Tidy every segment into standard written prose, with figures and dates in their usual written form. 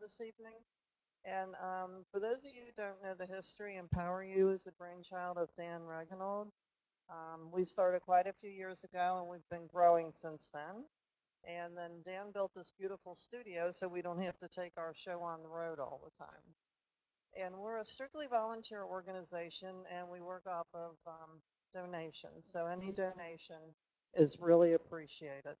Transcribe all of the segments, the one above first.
this evening. And for those of you who don't know the history, Empower You is the brainchild of Dan Reginald. We started quite a few years ago, and we've been growing since then. And then Dan built this beautiful studio so we don't have to take our show on the road all the time. And we're a strictly volunteer organization, and we work off of donations. So any donation is really appreciated.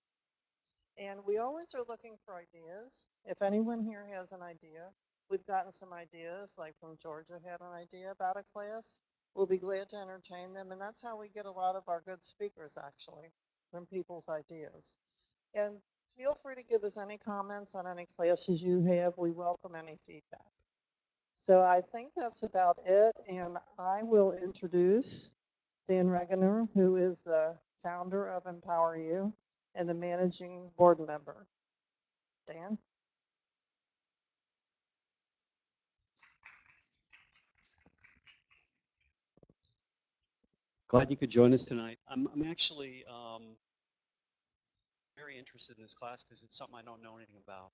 And we always are looking for ideas. If anyone here has an idea, we've gotten some ideas, like from Georgia had an idea about a class. We'll be glad to entertain them. And that's how we get a lot of our good speakers, actually, from people's ideas. And feel free to give us any comments on any classes you have. We welcome any feedback. So I think that's about it. And I will introduce Dan Regener, who is the founder of Empower You and the managing board member. Dan? Glad you could join us tonight. I'm actually very interested in this class because it's something I don't know anything about.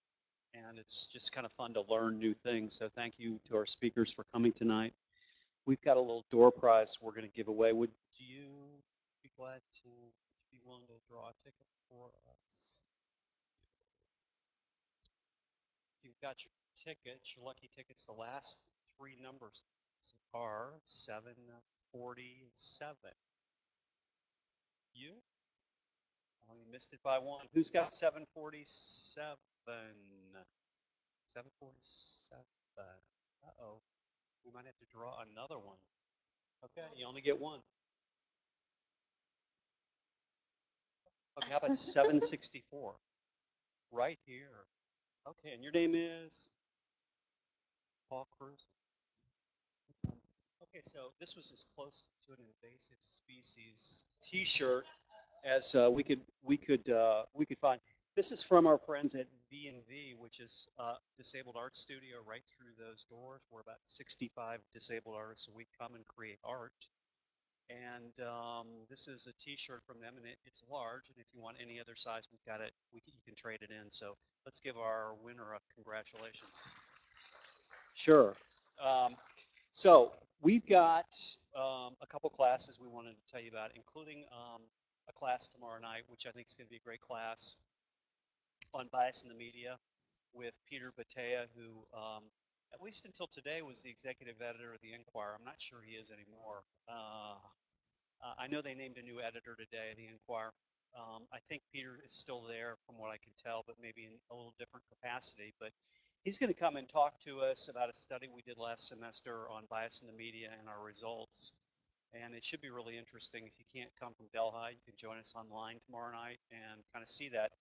And it's just kind of fun to learn new things. So thank you to our speakers for coming tonight. We've got a little door prize we're going to give away. Would you be glad to be willing to draw a ticket for us? You've got your tickets, your lucky tickets. The last three numbers are 747. You? Oh, you missed it by one. Who's got 747? 747. Uh-oh. We might have to draw another one. Okay, you only get one. Okay, how about 764? Right here. Okay, and your name is? Paul Cruz. Okay, so this was as close to an invasive species T-shirt as we could find. This is from our friends at V&V, which is disabled art studio right through those doors. We're about 65 disabled artists, so we come and create art. And this is a T-shirt from them, and it's large. And if you want any other size, we've got it. You can trade it in. So let's give our winner a congratulations. Sure. So we've got a couple classes we wanted to tell you about, including a class tomorrow night, which I think is going to be a great class on bias in the media with Peter Bhatia, who at least until today was the executive editor of the Enquirer. I'm not sure he is anymore. I know they named a new editor today, the Enquirer. I think Peter is still there from what I can tell, but maybe in a little different capacity. But he's going to come and talk to us about a study we did last semester on bias in the media and our results. And it should be really interesting. If you can't come from Delhi, you can join us online tomorrow night and kind of see that.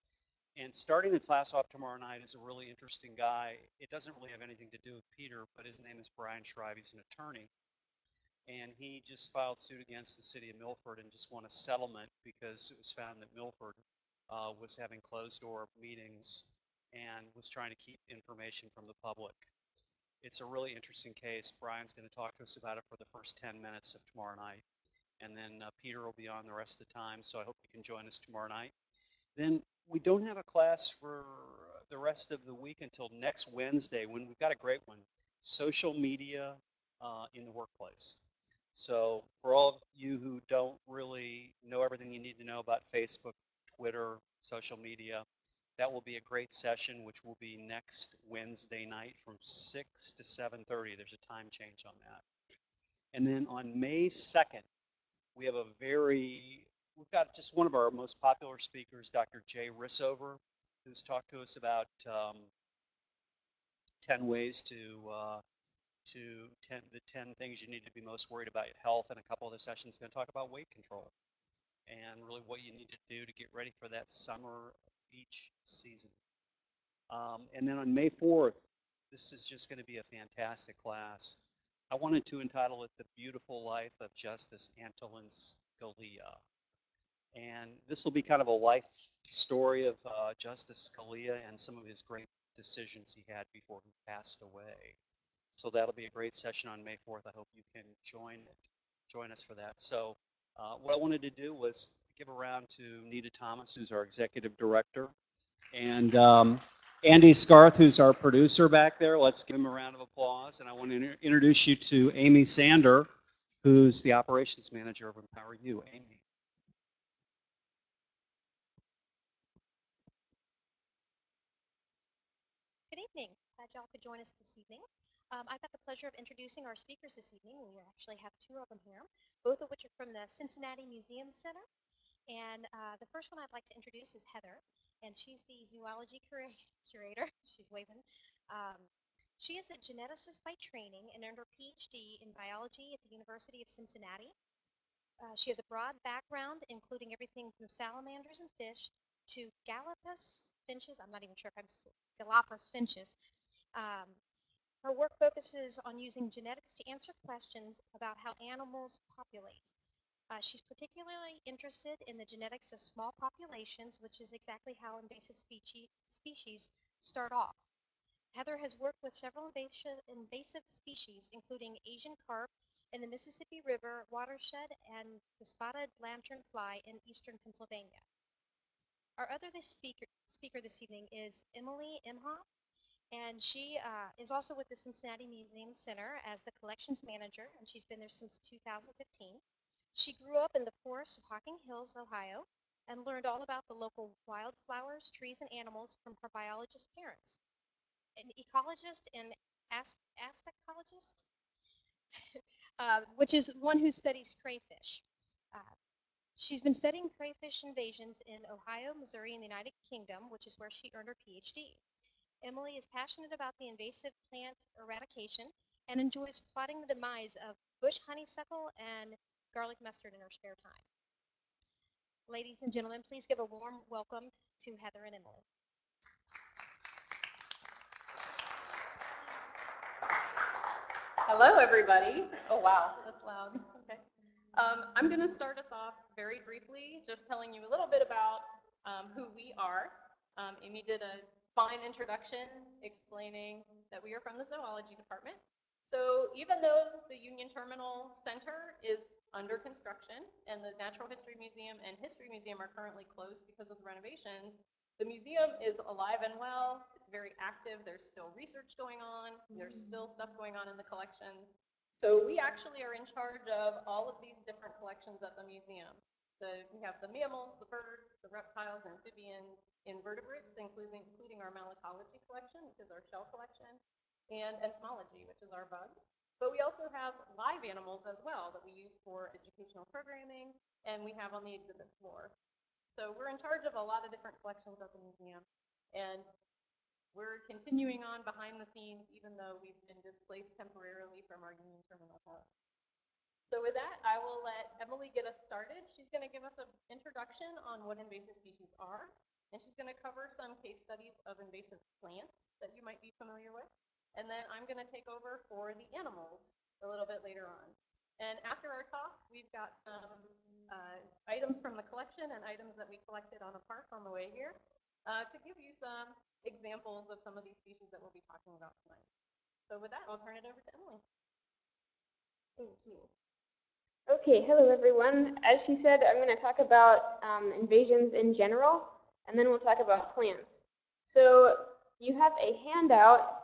And starting the class off tomorrow night is a really interesting guy. It doesn't really have anything to do with Peter, but his name is Brian Shrive. He's an attorney. And he just filed suit against the city of Milford and just won a settlement because it was found that Milford was having closed-door meetings and was trying to keep information from the public. It's a really interesting case. Brian's going to talk to us about it for the first 10 minutes of tomorrow night. And then Peter will be on the rest of the time, so I hope you can join us tomorrow night. Then we don't have a class for the rest of the week until next Wednesday, when we've got a great one, social media in the workplace. So for all of you who don't really know everything you need to know about Facebook, Twitter, social media, that will be a great session, which will be next Wednesday night from 6 to 7:30. There's a time change on that. And then on May 2nd, we have we've got just one of our most popular speakers, Dr. Jay Rissover, who's talked to us about 10 things you need to be most worried about your health, and a couple other sessions. He's going to talk about weight control and really what you need to do to get ready for that summer beach season. And then on May 4th, this is just going to be a fantastic class. I wanted to entitle it The Beautiful Life of Justice Antonin Scalia. And this will be kind of a life story of Justice Scalia and some of his great decisions he had before he passed away. So that'll be a great session on May 4th. I hope you can join us for that. So what I wanted to do was give a round to Nita Thomas, who's our executive director, Andy Scarth, who's our producer back there. Let's give him a round of applause. And I want to introduce you to Amy Sander, who's the operations manager of EmpowerU. Amy. Good evening. Glad y'all could join us this evening. I've got the pleasure of introducing our speakers this evening. We actually have two of them here, both of which are from the Cincinnati Museum Center. And the first one I'd like to introduce is Heather, and she's the zoology curator. She's waving. She is a geneticist by training and earned her PhD in biology at the University of Cincinnati. She has a broad background, including everything from salamanders and fish to Galapagos finches. I'm not even sure if I'm Galapagos finches. Her work focuses on using genetics to answer questions about how animals populate. She's particularly interested in the genetics of small populations, which is exactly how invasive species start off. Heather has worked with several invasive species, including Asian carp in the Mississippi River watershed and the spotted lanternfly in eastern Pennsylvania. Our other speaker this evening is Emily Imhoff. And she is also with the Cincinnati Museum Center as the collections manager, and she's been there since 2015. She grew up in the forests of Hocking Hills, Ohio, and learned all about the local wildflowers, trees, and animals from her biologist parents. An ecologist and astacologist, which is one who studies crayfish. She's been studying crayfish invasions in Ohio, Missouri, and the United Kingdom, which is where she earned her PhD. Emily is passionate about the invasive plant eradication and enjoys plotting the demise of bush honeysuckle and garlic mustard in her spare time. Ladies and gentlemen, please give a warm welcome to Heather and Emily. Hello, everybody. Oh, wow, that's loud. Okay. I'm going to start us off very briefly, just telling you a little bit about who we are. Amy did a fine introduction explaining that we are from the zoology department. So even though the Union Terminal Center is under construction and the Natural History Museum and History Museum are currently closed because of the renovations, the museum is alive and well. It's very active. There's still research going on. There's still stuff going on in the collections. So we actually are in charge of all of these different collections at the museum. We have the mammals, the birds, the reptiles, amphibians, invertebrates, including our malacology collection, which is our shell collection, and entomology, which is our bugs. But we also have live animals as well that we use for educational programming, and we have on the exhibit floor. So we're in charge of a lot of different collections at the museum, and we're continuing on behind the scenes, even though we've been displaced temporarily from our Union Terminal Park. So with that, I will let Emily get us started. She's going to give us an introduction on what invasive species are, and she's going to cover some case studies of invasive plants that you might be familiar with. And then I'm going to take over for the animals a little bit later on. And after our talk, we've got items from the collection and items that we collected on a park on the way here to give you some examples of some of these species that we'll be talking about tonight. So with that, I'll turn it over to Emily. Thank you. Okay, hello everyone. As she said, I'm going to talk about invasions in general, and then we'll talk about plants. So you have a handout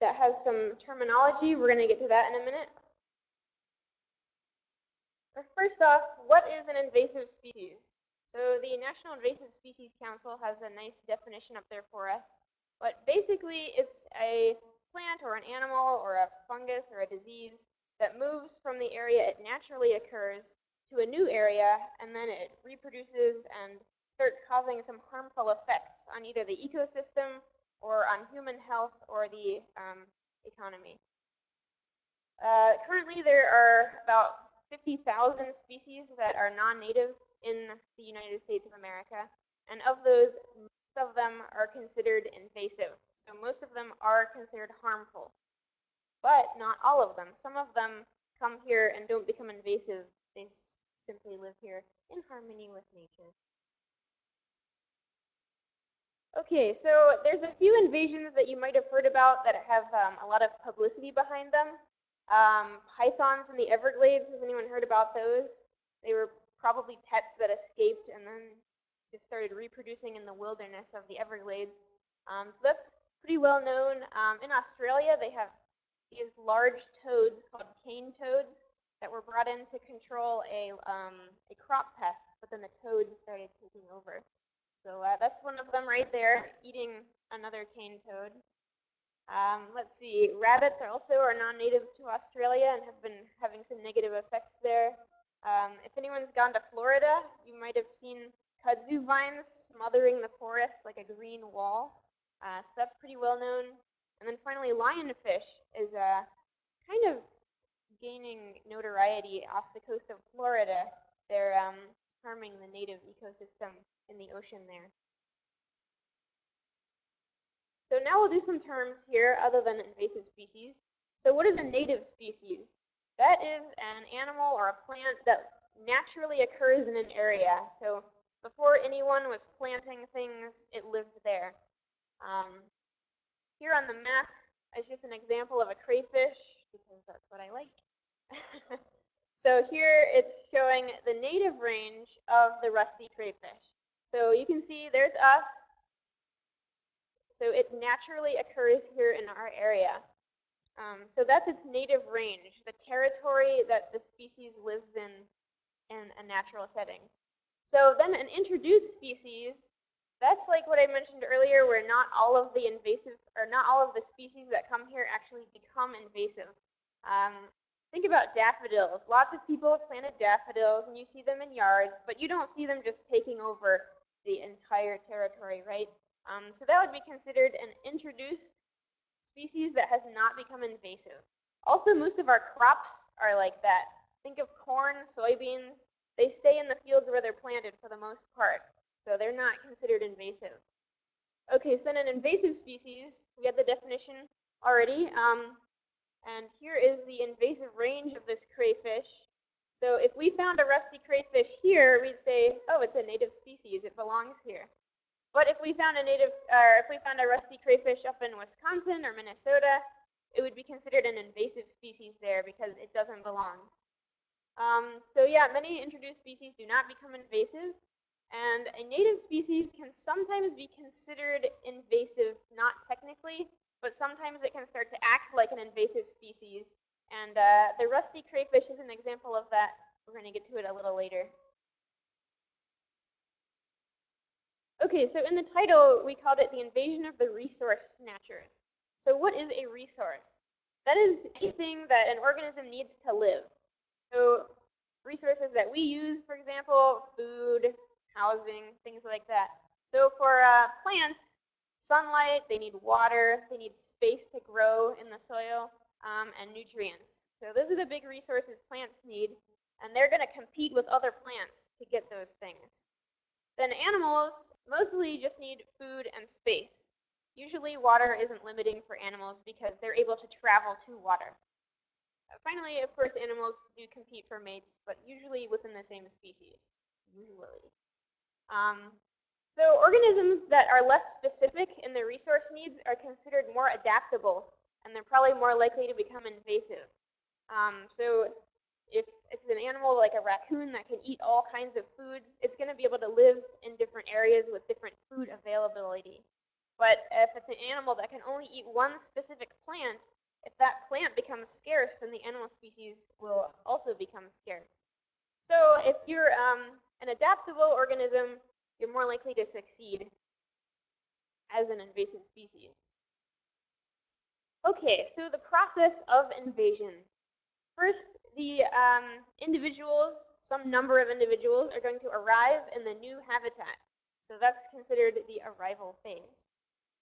that has some terminology. We're going to get to that in a minute. But first off, what is an invasive species? So the National Invasive Species Council has a nice definition up there for us. But basically, it's a plant or an animal or a fungus or a disease that moves from the area it naturally occurs to a new area, and then it reproduces and starts causing some harmful effects on either the ecosystem or on human health or the economy. Currently, there are about 50,000 species that are non-native in the United States of America, and of those, most of them are considered invasive. So most of them are considered harmful. But not all of them. Some of them come here and don't become invasive. They simply live here in harmony with nature. Okay, so there's a few invasions that you might have heard about that have a lot of publicity behind them. Pythons in the Everglades, has anyone heard about those? They were probably pets that escaped and then just started reproducing in the wilderness of the Everglades. So that's pretty well known. In Australia, they have these large toads called cane toads that were brought in to control a crop pest, but then the toads started taking over. So that's one of them right there, eating another cane toad. Let's see, rabbits are also non-native to Australia and have been having some negative effects there. If anyone's gone to Florida, you might have seen kudzu vines smothering the forest like a green wall. So that's pretty well known. And then finally, lionfish is kind of gaining notoriety off the coast of Florida. They're harming the native ecosystem in the ocean there. So now we'll do some terms here other than invasive species. So what is a native species? That is an animal or a plant that naturally occurs in an area. So before anyone was planting things, it lived there. Here on the map is just an example of a crayfish, because that's what I like. So here it's showing the native range of the rusty crayfish. So you can see there's us. So it naturally occurs here in our area. So that's its native range, the territory that the species lives in a natural setting. So then an introduced species, that's like what I mentioned earlier, where not all of the invasive, or not all of the species that come here actually become invasive. Think about daffodils. Lots of people have planted daffodils and you see them in yards, but you don't see them just taking over the entire territory, right? So that would be considered an introduced species that has not become invasive. Also, most of our crops are like that. Think of corn, soybeans. They stay in the fields where they're planted for the most part, so they're not considered invasive. Okay, so then an invasive species, we had the definition already. And here is the invasive range of this crayfish. So if we found a rusty crayfish here, we'd say, oh, it's a native species, it belongs here. But if we found a native, or if we found a rusty crayfish up in Wisconsin or Minnesota, it would be considered an invasive species there because it doesn't belong. So yeah, many introduced species do not become invasive, and a native species can sometimes be considered invasive, not technically, but sometimes it can start to act like an invasive species. And the rusty crayfish is an example of that. We're going to get to it a little later. Okay, so in the title, we called it the invasion of the resource snatchers. So what is a resource? That is anything that an organism needs to live. So resources that we use, for example, food, housing, things like that. So for plants, sunlight, they need water, they need space to grow in the soil, and nutrients. So those are the big resources plants need, and they're going to compete with other plants to get those things. Then animals mostly just need food and space. Usually water isn't limiting for animals because they're able to travel to water. Finally, of course, animals do compete for mates, but usually within the same species, usually. So organisms that are less specific in their resource needs are considered more adaptable, and they're probably more likely to become invasive. So if it's an animal like a raccoon that can eat all kinds of foods, it's going to be able to live in different areas with different food availability. But if it's an animal that can only eat one specific plant, if that plant becomes scarce, then the animal species will also become scarce. So if you're an adaptable organism, you're more likely to succeed as an invasive species. Okay, so the process of invasion. First, the individuals, some number of individuals, are going to arrive in the new habitat. So that's considered the arrival phase.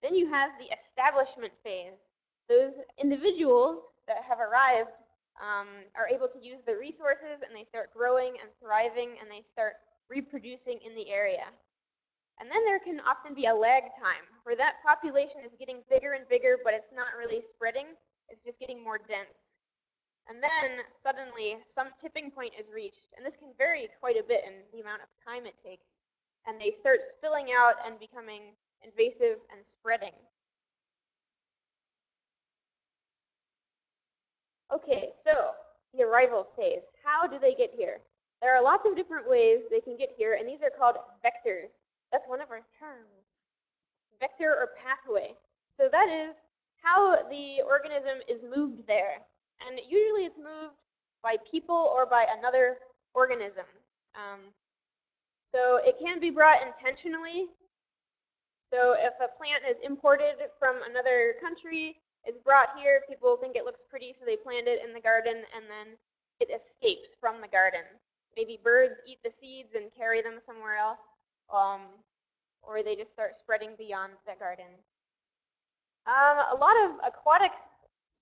Then you have the establishment phase. Those individuals that have arrived are able to use the resources, and they start growing and thriving, and they start reproducing in the area. And then there can often be a lag time where that population is getting bigger and bigger, but it's not really spreading, it's just getting more dense. And then suddenly some tipping point is reached, and this can vary quite a bit in the amount of time it takes, and they start spilling out and becoming invasive and spreading. Okay, so the arrival phase, how do they get here? There are lots of different ways they can get here, and these are called vectors. That's one of our terms, vector or pathway. So that is how the organism is moved there. And usually it's moved by people or by another organism. So it can be brought intentionally. So if a plant is imported from another country, it's brought here, people think it looks pretty, so they plant it in the garden, and then it escapes from the garden. Maybe birds eat the seeds and carry them somewhere else, or they just start spreading beyond the garden. A lot of aquatic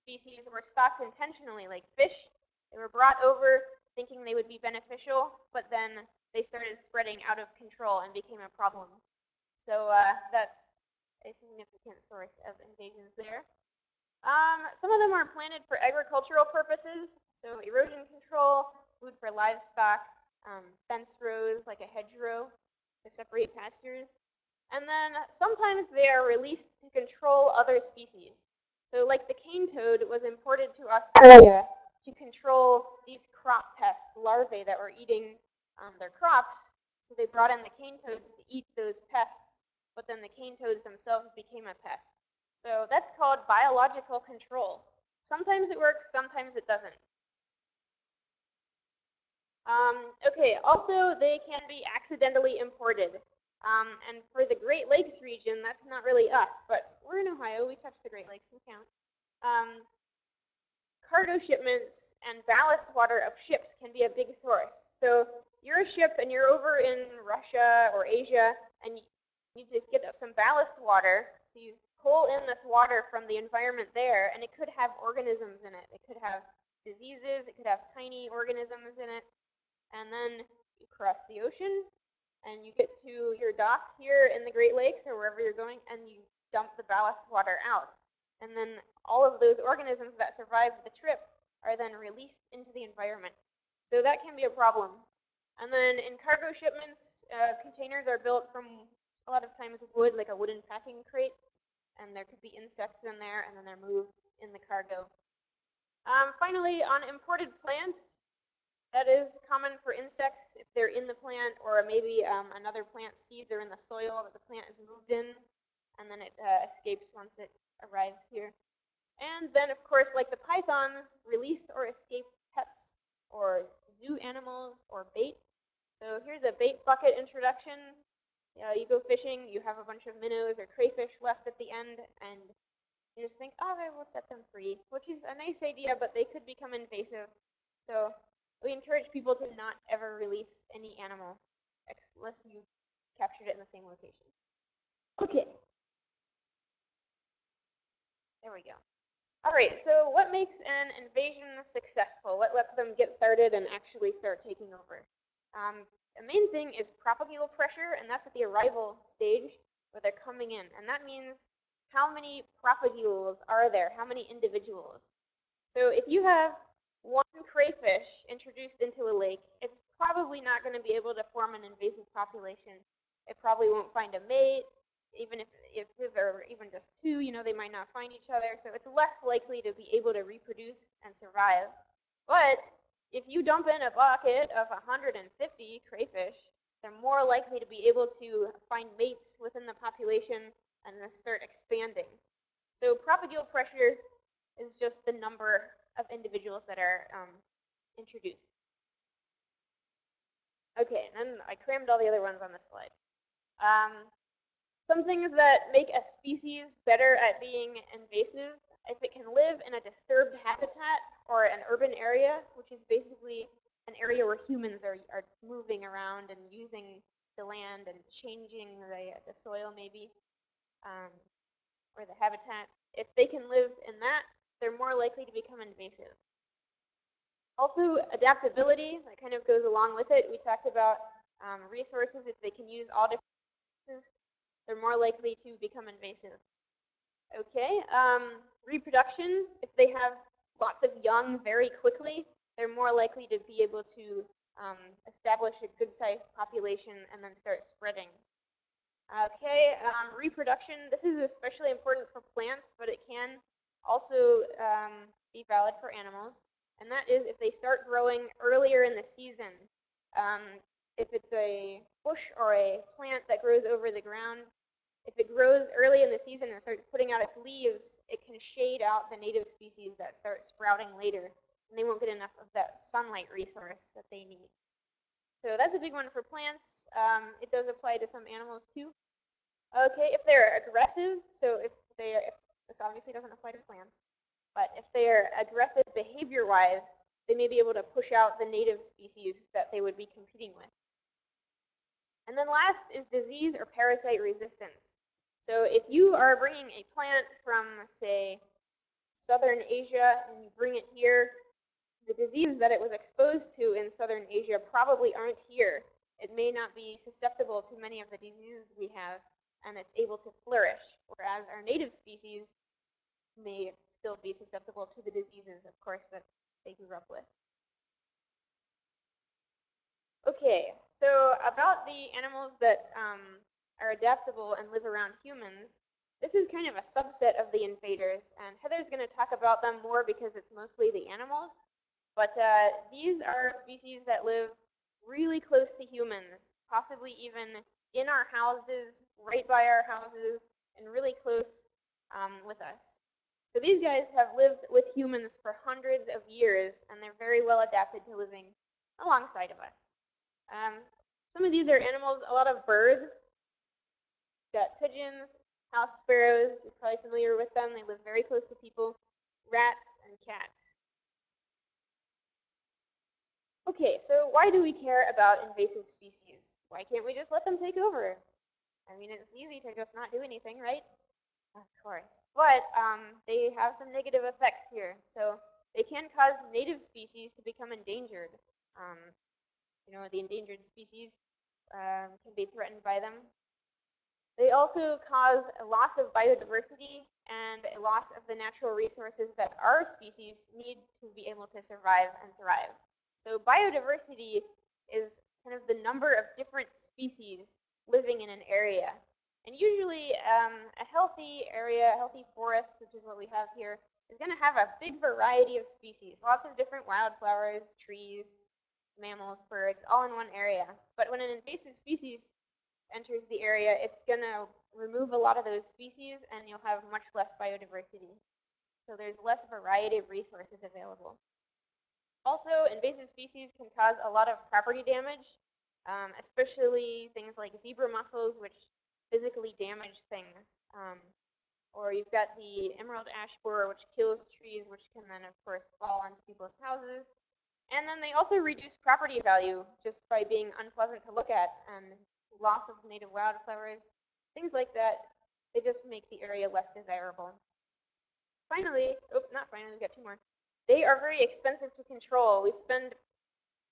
species were stocked intentionally, like fish. They were brought over thinking they would be beneficial, but then they started spreading out of control and became a problem. So that's a significant source of invasions there. Some of them are planted for agricultural purposes, so erosion control, food for livestock, fence rows like a hedgerow to separate pastures. And then sometimes they are released to control other species. So like the cane toad was imported to Australia to control these crop pest larvae that were eating their crops. So they brought in the cane toads to eat those pests, but then the cane toads themselves became a pest. So that's called biological control. Sometimes it works, sometimes it doesn't. Okay, also they can be accidentally imported. And for the Great Lakes region, that's not really us, but we're in Ohio, we touch the Great Lakes, we count. Cargo shipments and ballast water of ships can be a big source. So you're a ship and you're over in Russia or Asia, and you need to get some ballast water, so you pull in this water from the environment there, and it could have organisms in it. It could have diseases, it could have tiny organisms in it, and then you cross the ocean, and you get to your dock here in the Great Lakes or wherever you're going, and you dump the ballast water out. And then all of those organisms that survived the trip are then released into the environment. So that can be a problem. And then in cargo shipments, containers are built from a lot of times wood, like a wooden packing crate, and there could be insects in there, and then they're moved in the cargo. Finally, on imported plants, that is common for insects if they're in the plant, or maybe another plant's seeds are in the soil that the plant is moved in, and then it escapes once it arrives here. And then, of course, like the pythons, released or escaped pets or zoo animals or bait. So here's a bait bucket introduction. You go fishing, you have a bunch of minnows or crayfish left at the end, and you just think, oh, I will set them free, which is a nice idea, but they could become invasive. So we encourage people to not ever release any animal unless you captured it in the same location. Okay. There we go. All right, so what makes an invasion successful? What lets them get started and actually start taking over? The main thing is propagule pressure, and that's at the arrival stage where they're coming in. And that means how many propagules are there, how many individuals. So if you have one crayfish introduced into a lake, it's probably not going to be able to form an invasive population. It probably won't find a mate. Even if there are even just two, you know, they might not find each other. So it's less likely to be able to reproduce and survive. But if you dump in a bucket of 150 crayfish, they're more likely to be able to find mates within the population and then start expanding. So propagule pressure is just the number of individuals that are introduced. Okay, and then I crammed all the other ones on this slide. Some things that make a species better at being invasive: if it can live in a disturbed habitat or an urban area, which is basically an area where humans are moving around and using the land and changing the soil maybe, or the habitat. If they can live in that, they're more likely to become invasive. Also, adaptability, that kind of goes along with it. We talked about resources. If they can use all different resources, they're more likely to become invasive. Okay, reproduction, if they have lots of young very quickly, they're more likely to be able to establish a good-sized population and then start spreading. Okay, reproduction, this is especially important for plants, but it can also be valid for animals, and that is if they start growing earlier in the season. If it's a bush or a plant that grows over the ground, If it grows early in the season and starts putting out its leaves, it can shade out the native species that start sprouting later, and they won't get enough of that sunlight resource that they need. So that's a big one for plants. It does apply to some animals too. Okay, if they're aggressive, so if this obviously doesn't apply to plants, but if they're aggressive behavior-wise, they may be able to push out the native species that they would be competing with. And then last is disease or parasite resistance. So if you are bringing a plant from, say, Southern Asia and you bring it here, the diseases that it was exposed to in Southern Asia probably aren't here. It may not be susceptible to many of the diseases we have, and it's able to flourish, whereas our native species may still be susceptible to the diseases, of course, that they grew up with. Okay, so about the animals that are adaptable and live around humans, this is kind of a subset of the invaders, and Heather's going to talk about them more because it's mostly the animals, but these are species that live really close to humans, possibly even in our houses, right by our houses, and really close with us. So these guys have lived with humans for hundreds of years, and they're very well adapted to living alongside of us. Some of these are animals, a lot of birds. We've got pigeons, house sparrows, you're probably familiar with them, they live very close to people, rats, and cats. Okay, so why do we care about invasive species? Why can't we just let them take over? I mean, it's easy to just not do anything, right? Of course. But they have some negative effects here. So they can cause native species to become endangered. You know, the endangered species can be threatened by them. They also cause a loss of biodiversity and a loss of the natural resources that our species need to be able to survive and thrive. So biodiversity is kind of the number of different species living in an area. And usually a healthy area, a healthy forest, which is what we have here, is going to have a big variety of species, lots of different wildflowers, trees, mammals, birds, all in one area. But when an invasive species enters the area, it's going to remove a lot of those species and you'll have much less biodiversity. So there's less variety of resources available. Also, invasive species can cause a lot of property damage, especially things like zebra mussels, which physically damage things. Or you've got the emerald ash borer, which kills trees, which can then, of course, fall onto people's houses. And then they also reduce property value just by being unpleasant to look at, and loss of native wildflowers, things like that. They just make the area less desirable. Finally, oh, not finally, we've got two more. They are very expensive to control. We spend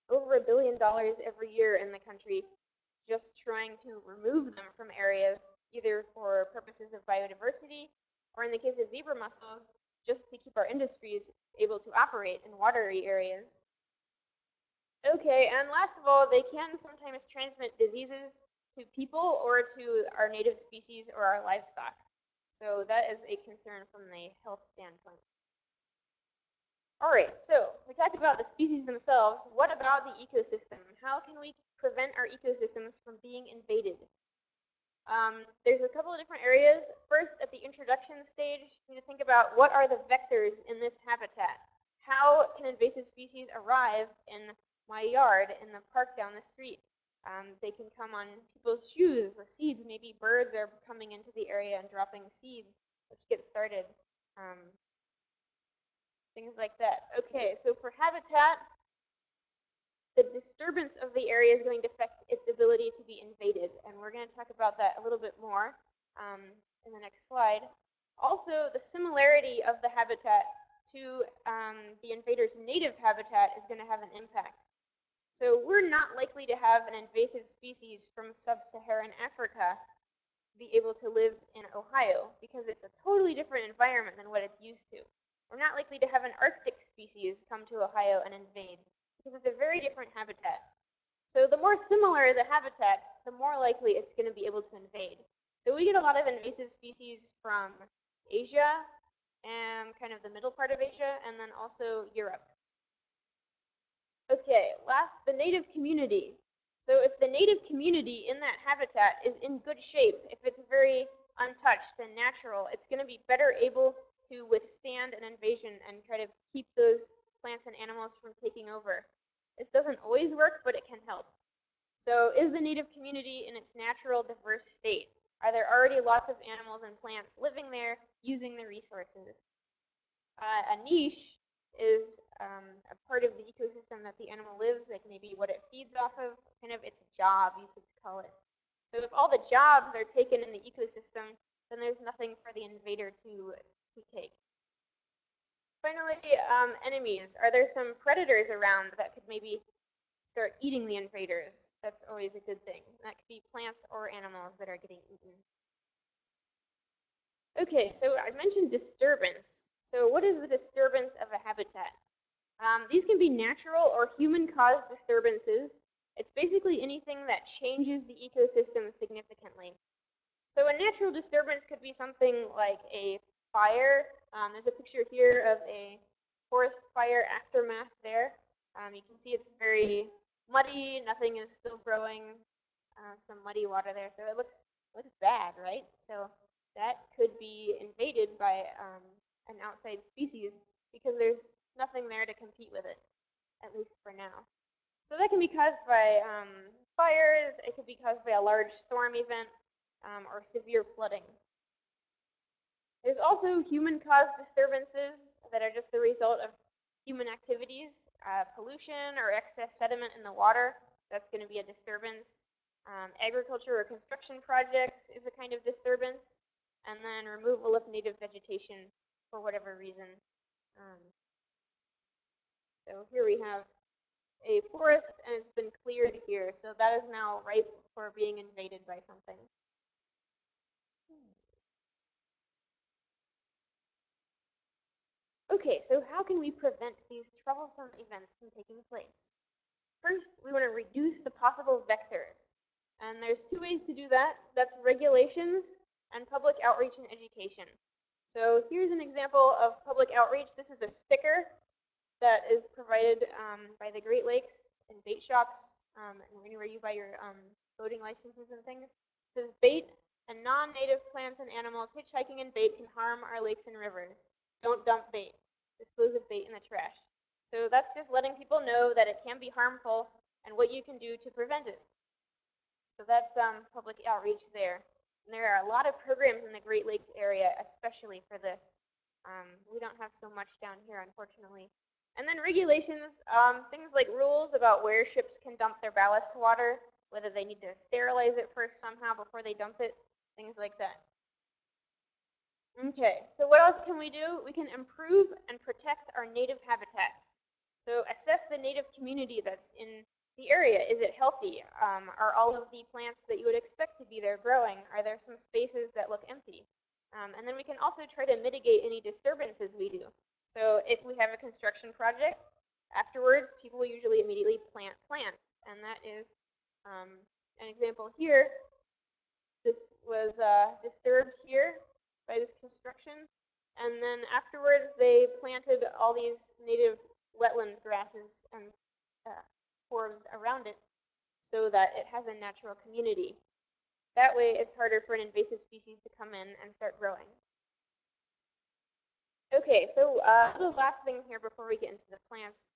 over $1 billion every year in the country just trying to remove them from areas, either for purposes of biodiversity or, in the case of zebra mussels, just to keep our industries able to operate in watery areas. Okay, and last of all, they can sometimes transmit diseases to people or to our native species or our livestock. So that is a concern from the health standpoint. All right, so we talked about the species themselves. What about the ecosystem? How can we prevent our ecosystems from being invaded? There's a couple of different areas. First, at the introduction stage, you need to think about what are the vectors in this habitat? How can invasive species arrive in my yard, in the park down the street? They can come on people's shoes with seeds. Maybe birds are coming into the area and dropping seeds, which gets started. Things like that. Okay, so for habitat, the disturbance of the area is going to affect its ability to be invaded, and we're going to talk about that a little bit more in the next slide. Also, the similarity of the habitat to the invader's native habitat is going to have an impact. So we're not likely to have an invasive species from sub-Saharan Africa be able to live in Ohio, because it's a totally different environment than what it's used to. We're not likely to have an Arctic species come to Ohio and invade, because it's a very different habitat. So the more similar the habitats, the more likely it's going to be able to invade. So we get a lot of invasive species from Asia and kind of the middle part of Asia, and then also Europe. Okay, last, the native community. So if the native community in that habitat is in good shape, if it's very untouched and natural, it's going to be better able to withstand an invasion and try to keep those plants and animals from taking over. This doesn't always work, but it can help. So is the native community in its natural, diverse state? Are there already lots of animals and plants living there using the resources? A niche is a part of the ecosystem that the animal lives, like maybe what it feeds off of, kind of its job, you could call it. So if all the jobs are taken in the ecosystem, then there's nothing for the invader to take. Finally, enemies. Are there some predators around that could maybe start eating the invaders? That's always a good thing. That could be plants or animals that are getting eaten. Okay, so I mentioned disturbance. So what is the disturbance of a habitat? These can be natural or human-caused disturbances. It's basically anything that changes the ecosystem significantly. So a natural disturbance could be something like a fire. There's a picture here of a forest fire aftermath there. You can see it's very muddy, nothing is still growing, some muddy water there. So it looks bad, right? So that could be invaded by an outside species because there's nothing there to compete with it, at least for now. So that can be caused by fires, it could be caused by a large storm event, or severe flooding. There's also human-caused disturbances that are just the result of human activities, pollution or excess sediment in the water, that's going to be a disturbance. Agriculture or construction projects is a kind of disturbance, and then removal of native vegetation for whatever reason. So here we have a forest and it's been cleared here, so that is now ripe for being invaded by something. Okay, so how can we prevent these troublesome events from taking place? First, we want to reduce the possible vectors, and there's two ways to do that. That's regulations and public outreach and education. So here's an example of public outreach. This is a sticker that is provided by the Great Lakes and bait shops, and anywhere you buy your boating licenses and things. It says, bait and non-native plants and animals, hitchhiking and bait can harm our lakes and rivers. Don't dump bait. Dispose of bait in the trash. So that's just letting people know that it can be harmful and what you can do to prevent it. So that's public outreach there. And there are a lot of programs in the Great Lakes area, especially for this. We don't have so much down here, unfortunately. And then regulations, things like rules about where ships can dump their ballast water, whether they need to sterilize it first somehow before they dump it, things like that. Okay, so what else can we do? We can improve and protect our native habitats. So assess the native community that's in the area. Is it healthy? Are all of the plants that you would expect to be there growing? Are there some spaces that look empty? And then we can also try to mitigate any disturbances we do. So if we have a construction project, afterwards people usually immediately plant plants. And that is an example here. This was disturbed here by this construction, and then afterwards they planted all these native wetland grasses and forbs around it so that it has a natural community. That way it's harder for an invasive species to come in and start growing. Okay, so the last thing here before we get into the plants,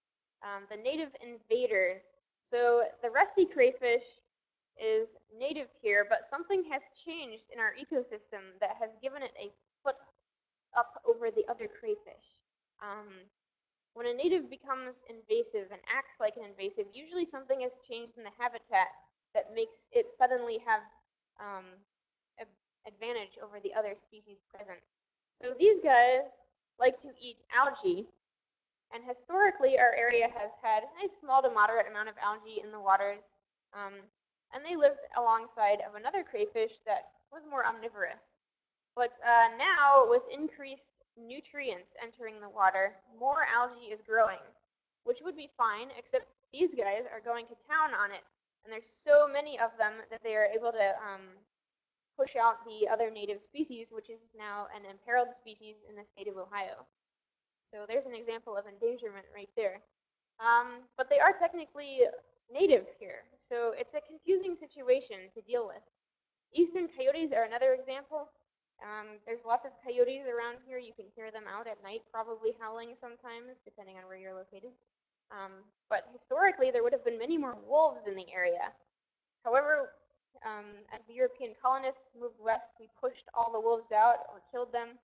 the native invaders. So the rusty crayfish is native here, but something has changed in our ecosystem that has given it a foot up over the other crayfish. When a native becomes invasive and acts like an invasive, usually something has changed in the habitat that makes it suddenly have an advantage over the other species present. So these guys like to eat algae, and historically our area has had a small to moderate amount of algae in the waters. And they lived alongside of another crayfish that was more omnivorous. But now, with increased nutrients entering the water, more algae is growing, which would be fine, except these guys are going to town on it. And there's so many of them that they are able to push out the other native species, which is now an imperiled species in the state of Ohio. So there's an example of endangerment right there. But they are technically native here, so it's a confusing situation to deal with. Eastern coyotes are another example. There's lots of coyotes around here. You can hear them out at night, probably howling sometimes, depending on where you're located. But historically, there would have been many more wolves in the area. However, as the European colonists moved west, we pushed all the wolves out or killed them,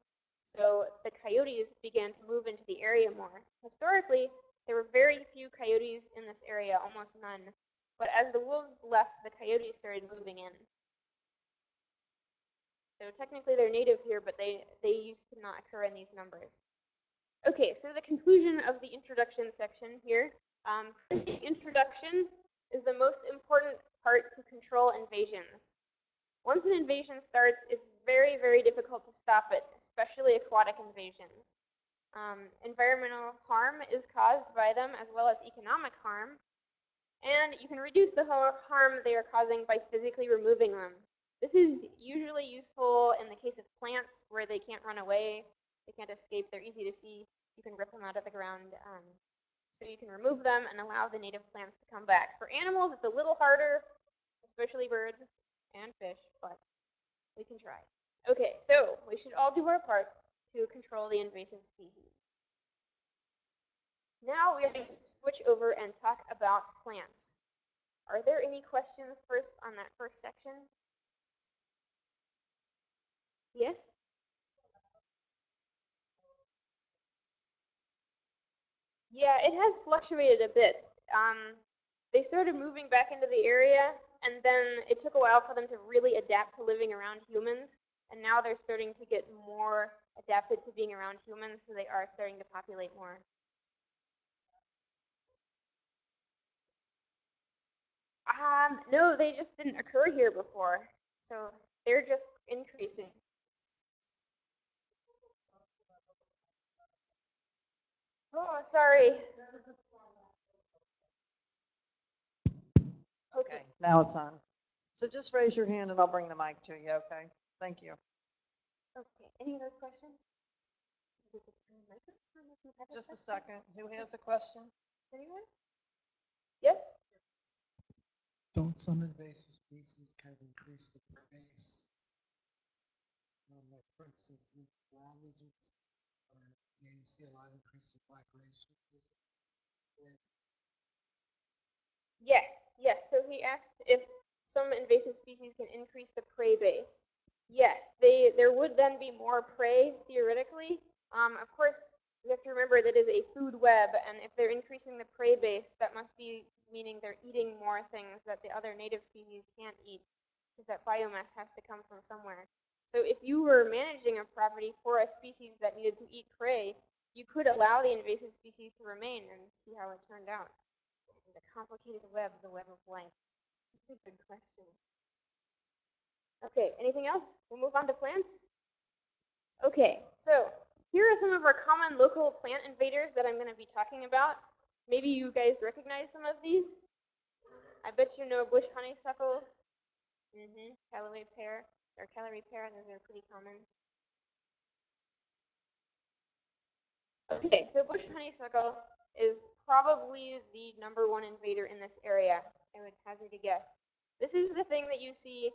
so the coyotes began to move into the area more. Historically, there were very few coyotes in this area, almost none. But as the wolves left, the coyotes started moving in. So technically they're native here, but they used to not occur in these numbers. Okay, so the conclusion of the introduction section here. The introduction is the most important part to control invasions. Once an invasion starts, it's very, very difficult to stop it, especially aquatic invasions. Environmental harm is caused by them, as well as economic harm, and you can reduce the harm they are causing by physically removing them. This is usually useful in the case of plants where they can't run away, they can't escape, they're easy to see, you can rip them out of the ground. So you can remove them and allow the native plants to come back. For animals, it's a little harder, especially birds and fish, but we can try. Okay, so we should all do our part to control the invasive species. Now we are going to switch over and talk about plants. Are there any questions first on that first section? Yes? Yeah, it has fluctuated a bit. They started moving back into the area, and then it took a while for them to really adapt to living around humans, and now they're starting to get more adapted to being around humans, so they are starting to populate more. No, they just didn't occur here before, so they're just increasing. Oh, sorry. Okay, now it's on. So just raise your hand and I'll bring the mic to you, okay? Thank you. Okay, any other questions? Just a second. Who has a question? Anyone? Yes? Don't some invasive species kind of increase the base? Like, for instance, the wall lizards. Yeah, you see a lot of increase in black race. Yeah. Yes. So he asked if some invasive species can increase the prey base. Yes, there would then be more prey theoretically. Of course, you have to remember that is a food web, and if they're increasing the prey base, that must be meaning they're eating more things that the other native species can't eat, because that biomass has to come from somewhere. So if you were managing a property for a species that needed to eat prey, you could allow the invasive species to remain and see how it turned out. The complicated web, the web of life. That's a good question. Okay, anything else? We'll move on to plants. Okay, so here are some of our common local plant invaders that I'm going to be talking about. Maybe you guys recognize some of these. I bet you know bush honeysuckles, Callaway pear. Or calorie pear, those are pretty common. Okay, so bush honeysuckle is probably the #1 invader in this area, I would hazard a guess. This is the thing that you see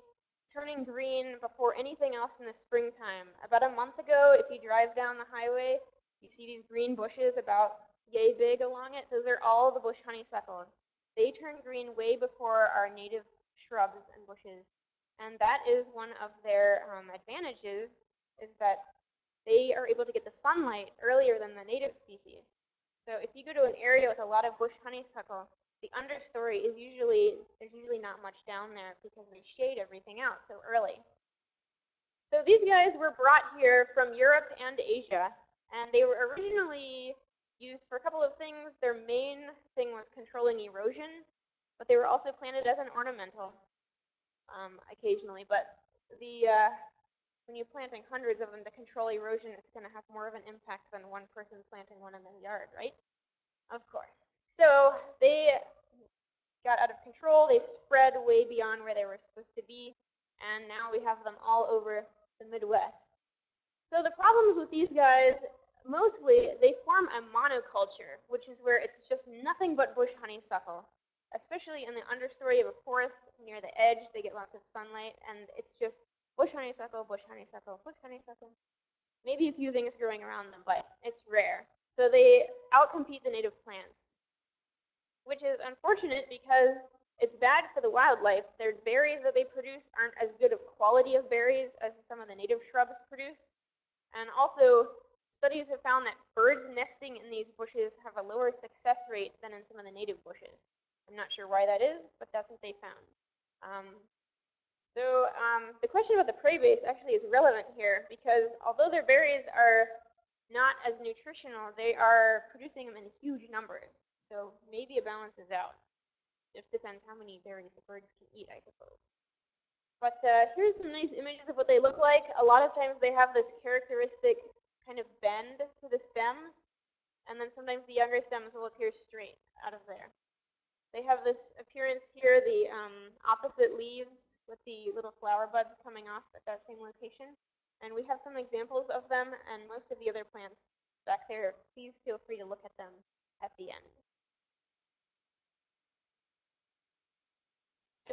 turning green before anything else in the springtime. About a month ago, if you drive down the highway, you see these green bushes about yay big along it. Those are all the bush honeysuckles. They turn green way before our native shrubs and bushes. And that is one of their advantages, is that they are able to get the sunlight earlier than the native species. So if you go to an area with a lot of bush honeysuckle, the understory is there's usually not much down there because they shade everything out so early. So these guys were brought here from Europe and Asia, and they were originally used for a couple of things. Their main thing was controlling erosion, but they were also planted as an ornamental. Occasionally, but when you're planting hundreds of them to control erosion, it's going to have more of an impact than one person planting one in the yard, right? Of course. So they got out of control, they spread way beyond where they were supposed to be, and now we have them all over the Midwest. So the problems with these guys, mostly they form a monoculture, which is where it's just nothing but bush honeysuckle. especially in the understory of a forest near the edge. They get lots of sunlight, and it's just bush honeysuckle, bush honeysuckle, bush honeysuckle. Maybe a few things growing around them, but it's rare. So they outcompete the native plants, which is unfortunate because it's bad for the wildlife. Their berries that they produce aren't as good of quality of berries as some of the native shrubs produce. And also, studies have found that birds nesting in these bushes have a lower success rate than in some of the native bushes. I'm not sure why that is, but that's what they found. The question about the prey base actually is relevant here because although their berries are not as nutritional, they are producing them in huge numbers. So maybe a balance is out. It depends how many berries the birds can eat, I suppose. But here's some nice images of what they look like. A lot of times they have this characteristic kind of bend to the stems, and then sometimes the younger stems will appear straight out of there. They have this appearance here, the opposite leaves with the little flower buds coming off at that same location. And we have some examples of them, and most of the other plants back there, please feel free to look at them at the end.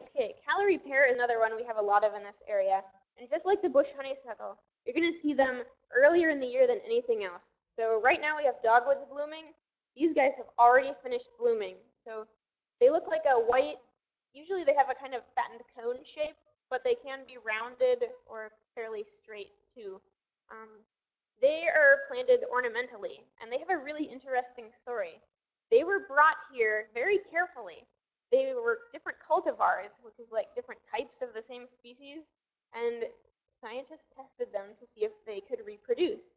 Okay, calorie pear is another one we have a lot of in this area. And just like the bush honeysuckle, you're going to see them earlier in the year than anything else. So right now we have dogwoods blooming. These guys have already finished blooming. So they look like a white, usually they have a kind of fattened cone shape, but they can be rounded or fairly straight too. They are planted ornamentally, and they have a really interesting story. They were brought here very carefully. They were different cultivars, which is like different types of the same species, and scientists tested them to see if they could reproduce.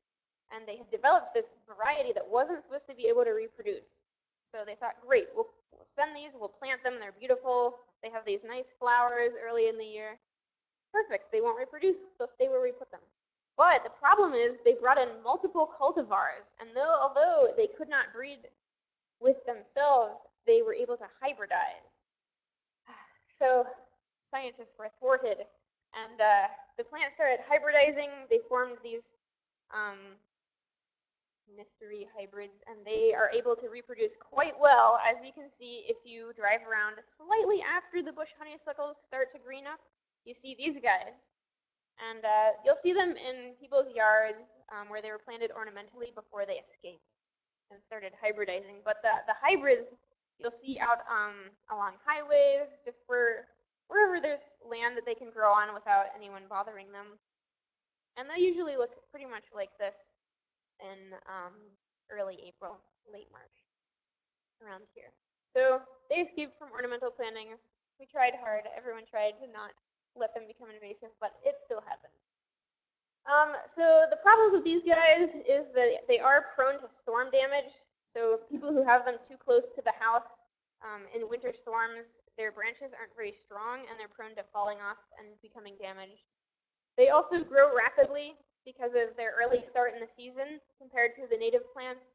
And they had developed this variety that wasn't supposed to be able to reproduce. So they thought, great, we'll send these, we'll plant them, they're beautiful, they have these nice flowers early in the year. Perfect, they won't reproduce, they'll stay where we put them. But the problem is they brought in multiple cultivars, and although they could not breed with themselves, they were able to hybridize. So scientists were thwarted, and the plants started hybridizing. They formed these mystery hybrids, and they are able to reproduce quite well, as you can see if you drive around slightly after the bush honeysuckles start to green up. You see these guys, and you'll see them in people's yards where they were planted ornamentally before they escaped and started hybridizing. But the hybrids you'll see out along highways, just wherever there's land that they can grow on without anyone bothering them, and they usually look pretty much like this in early April, late March, around here. So they escaped from ornamental plantings. We tried hard. Everyone tried to not let them become invasive, but it still happened. So the problems with these guys is that they are prone to storm damage. So people who have them too close to the house in winter storms, their branches aren't very strong, and they're prone to falling off and becoming damaged. They also grow rapidly because of their early start in the season compared to the native plants,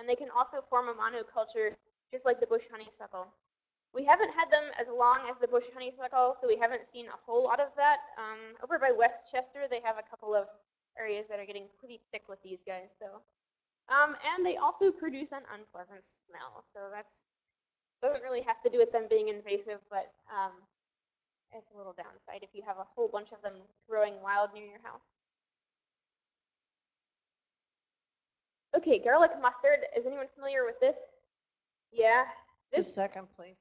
and they can also form a monoculture just like the bush honeysuckle. We haven't had them as long as the bush honeysuckle, so we haven't seen a whole lot of that. Over by Westchester, they have a couple of areas that are getting pretty thick with these guys, though. And they also produce an unpleasant smell, so that's doesn't really have to do with them being invasive, but it's a little downside if you have a whole bunch of them growing wild near your house. Okay, garlic mustard. Is anyone familiar with this? Yeah. This just a second, please.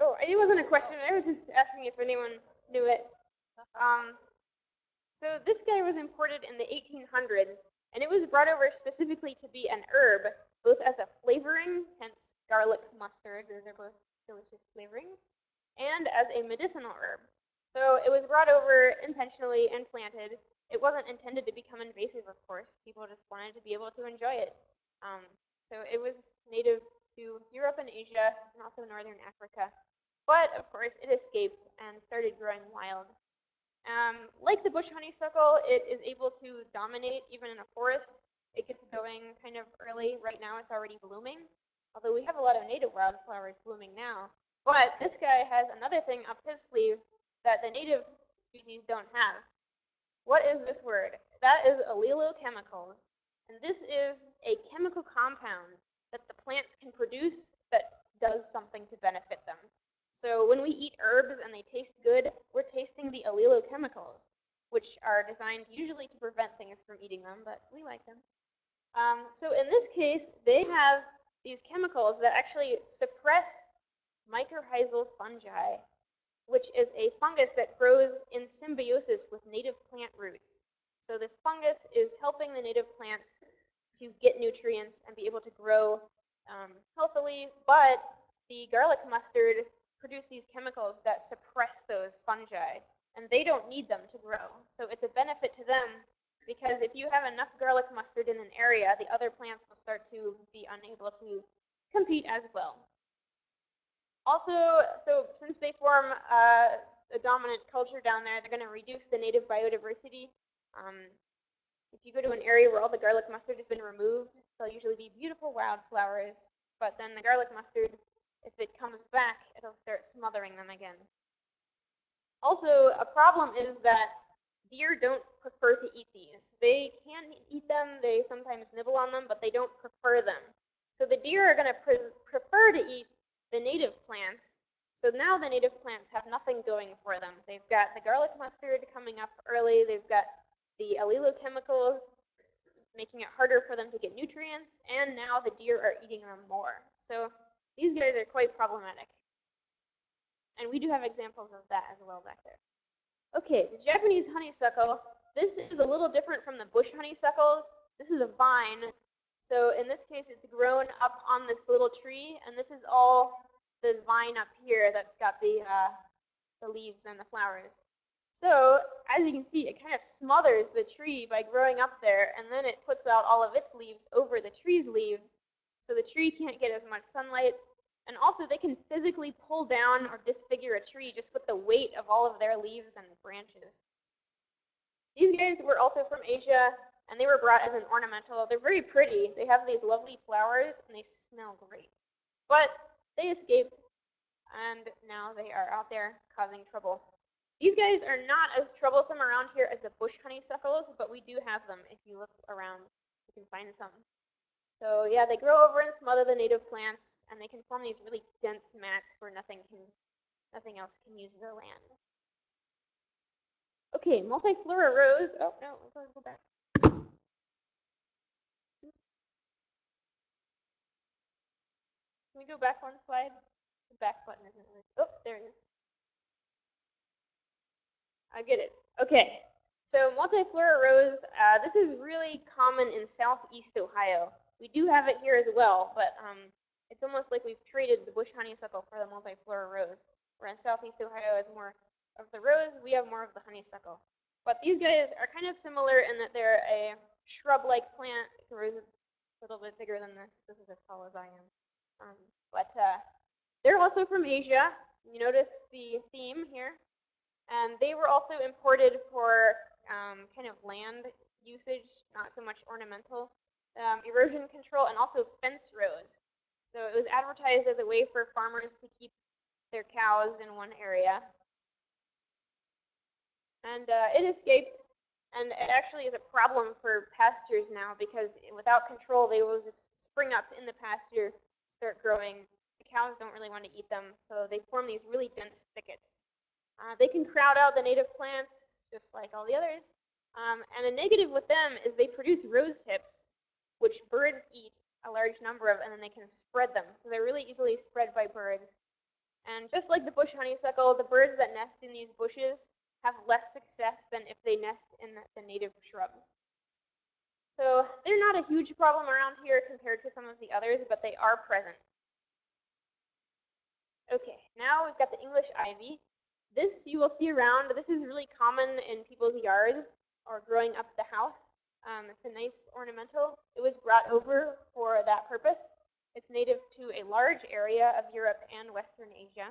Oh, it wasn't a question. I was just asking if anyone knew it. So this guy was imported in the 1800s, and it was brought over specifically to be an herb, both as a flavoring, hence garlic mustard, those are both delicious flavorings, and as a medicinal herb. So it was brought over intentionally and planted. It wasn't intended to become invasive, of course. People just wanted to be able to enjoy it. So it was native to Europe and Asia, and also northern Africa. But, of course, it escaped and started growing wild. Like the bush honeysuckle, it is able to dominate even in a forest. It gets going kind of early. Right now it's already blooming, although we have a lot of native wildflowers blooming now. But this guy has another thing up his sleeve that the native species don't have. What is this word? That is allelochemicals. And this is a chemical compound that the plants can produce that does something to benefit them. So when we eat herbs and they taste good, we're tasting the allelochemicals, which are designed usually to prevent things from eating them, but we like them. So in this case, they have these chemicals that actually suppress mycorrhizal fungi, which is a fungus that grows in symbiosis with native plant roots. So this fungus is helping the native plants to get nutrients and be able to grow healthily, but the garlic mustard produce these chemicals that suppress those fungi, and they don't need them to grow. So it's a benefit to them, because if you have enough garlic mustard in an area, the other plants will start to be unable to compete as well. Also, so since they form a dominant culture down there, they're going to reduce the native biodiversity. If you go to an area where all the garlic mustard has been removed, there'll usually be beautiful wildflowers, but then the garlic mustard, if it comes back, it'll start smothering them again. Also, a problem is that deer don't prefer to eat these. They can eat them, they sometimes nibble on them, but they don't prefer them. So the deer are going to prefer to eat the native plants. So now the native plants have nothing going for them. They've got the garlic mustard coming up early, they've got the allelochemicals making it harder for them to get nutrients, and now the deer are eating them more. So these guys are quite problematic. And we do have examples of that as well back there. Okay, the Japanese honeysuckle. This is a little different from the bush honeysuckles. This is a vine. So in this case, it's grown up on this little tree, and this is all the vine up here that's got the leaves and the flowers. So as you can see, it kind of smothers the tree by growing up there, and then it puts out all of its leaves over the tree's leaves, so the tree can't get as much sunlight. And also, they can physically pull down or disfigure a tree just with the weight of all of their leaves and branches. These guys were also from Asia, and they were brought as an ornamental. They're very pretty. They have these lovely flowers, and they smell great. But they escaped, and now they are out there causing trouble. These guys are not as troublesome around here as the bush honeysuckles, but we do have them. If you look around, you can find some. So yeah, they grow over and smother the native plants, and they can form these really dense mats where nothing else can use their land. Okay, multiflora rose. Oh no, I'm going to go back. Can we go back one slide? The back button isn't really. Oh, there it is. I get it. Okay, so multiflora rose. This is really common in southeast Ohio. We do have it here as well, but it's almost like we've traded the bush honeysuckle for the multiflora rose. Whereas southeast Ohio is more of the rose, we have more of the honeysuckle. But these guys are kind of similar in that they're a shrub-like plant. The rose is a little bit bigger than this. This is as tall as I am. They're also from Asia. You notice the theme here. And they were also imported for kind of land usage, not so much ornamental, erosion control, and also fence rows. So it was advertised as a way for farmers to keep their cows in one area. And it escaped, and it actually is a problem for pastures now, because without control, they will just spring up in the pasture, start growing. The cows don't really want to eat them, so they form these really dense thickets. They can crowd out the native plants, just like all the others. And a negative with them is they produce rose hips, which birds eat a large number of, and then they can spread them. So they're really easily spread by birds. And just like the bush honeysuckle, the birds that nest in these bushes have less success than if they nest in the native shrubs. So they're not a huge problem around here compared to some of the others, but they are present. Okay, now we've got the English ivy. This you will see around. This is really common in people's yards or growing up the house. It's a nice ornamental. It was brought over for that purpose. It's native to a large area of Europe and Western Asia.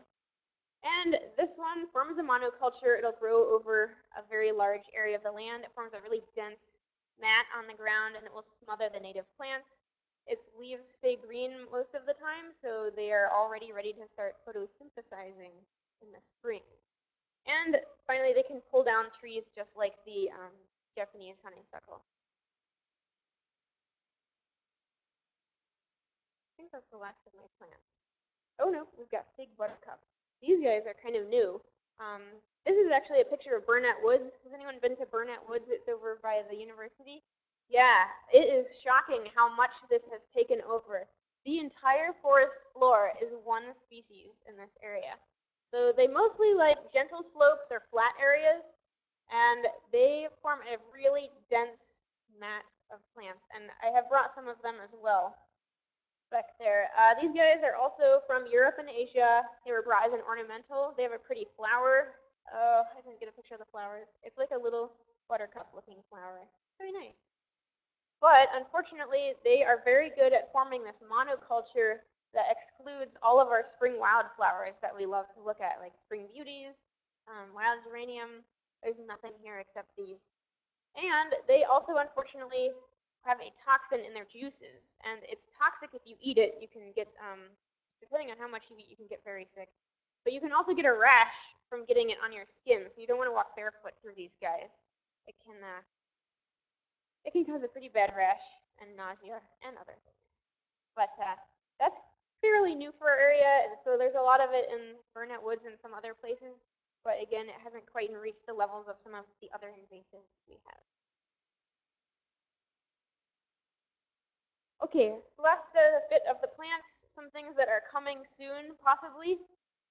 And this one forms a monoculture. It'll grow over a very large area of the land. It forms a really dense mat on the ground, and it will smother the native plants. Its leaves stay green most of the time, so they are already ready to start photosynthesizing in the spring. And finally, they can pull down trees just like the Japanese honeysuckle. I think that's the last of my plants. oh no, we've got big buttercup. These guys are kind of new. This is actually a picture of Burnett Woods. Has anyone been to Burnett Woods? It's over by the university. Yeah, it is shocking how much this has taken over. The entire forest floor is one species in this area. So they mostly like gentle slopes or flat areas, and they form a really dense mat of plants. And I have brought some of them as well back there. These guys are also from Europe and Asia. They were brought as an ornamental. They have a pretty flower. Oh, I didn't get a picture of the flowers. It's like a little buttercup looking flower. Very nice. But unfortunately, they are very good at forming this monoculture that excludes all of our spring wildflowers that we love to look at, like spring beauties, wild geranium. There's nothing here except these. And they also, unfortunately, have a toxin in their juices. And it's toxic if you eat it. You can get, depending on how much you eat, you can get very sick. But you can also get a rash from getting it on your skin. So you don't want to walk barefoot through these guys. It can cause a pretty bad rash and nausea and other things. But that's fairly new for our area, and so there's a lot of it in Burnett Woods and some other places. But again, it hasn't quite reached the levels of some of the other invasives we have. Okay, so last bit of the plants, some things that are coming soon, possibly.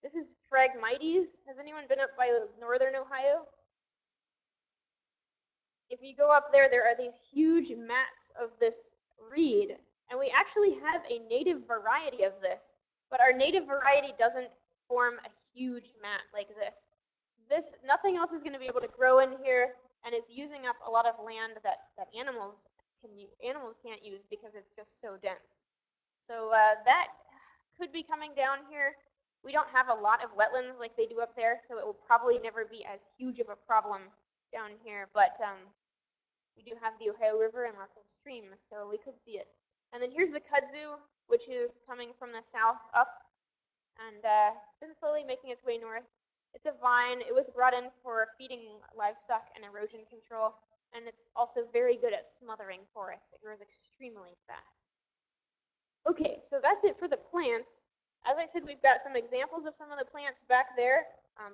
This is Phragmites. Has anyone been up by northern Ohio? If you go up there, there are these huge mats of this reed, and we actually have a native variety of this, but our native variety doesn't form a huge mat like this. Nothing else is going to be able to grow in here, and it's using up a lot of land that animals can't use because it's just so dense. So that could be coming down here. We don't have a lot of wetlands like they do up there, so it will probably never be as huge of a problem down here, but we do have the Ohio River and lots of streams, so we could see it. And then here's the kudzu, which is coming from the south up, and it's been slowly making its way north. It's a vine. It was brought in for feeding livestock and erosion control, and it's also very good at smothering forests. It grows extremely fast. Okay, so that's it for the plants. As I said, we've got some examples of some of the plants back there.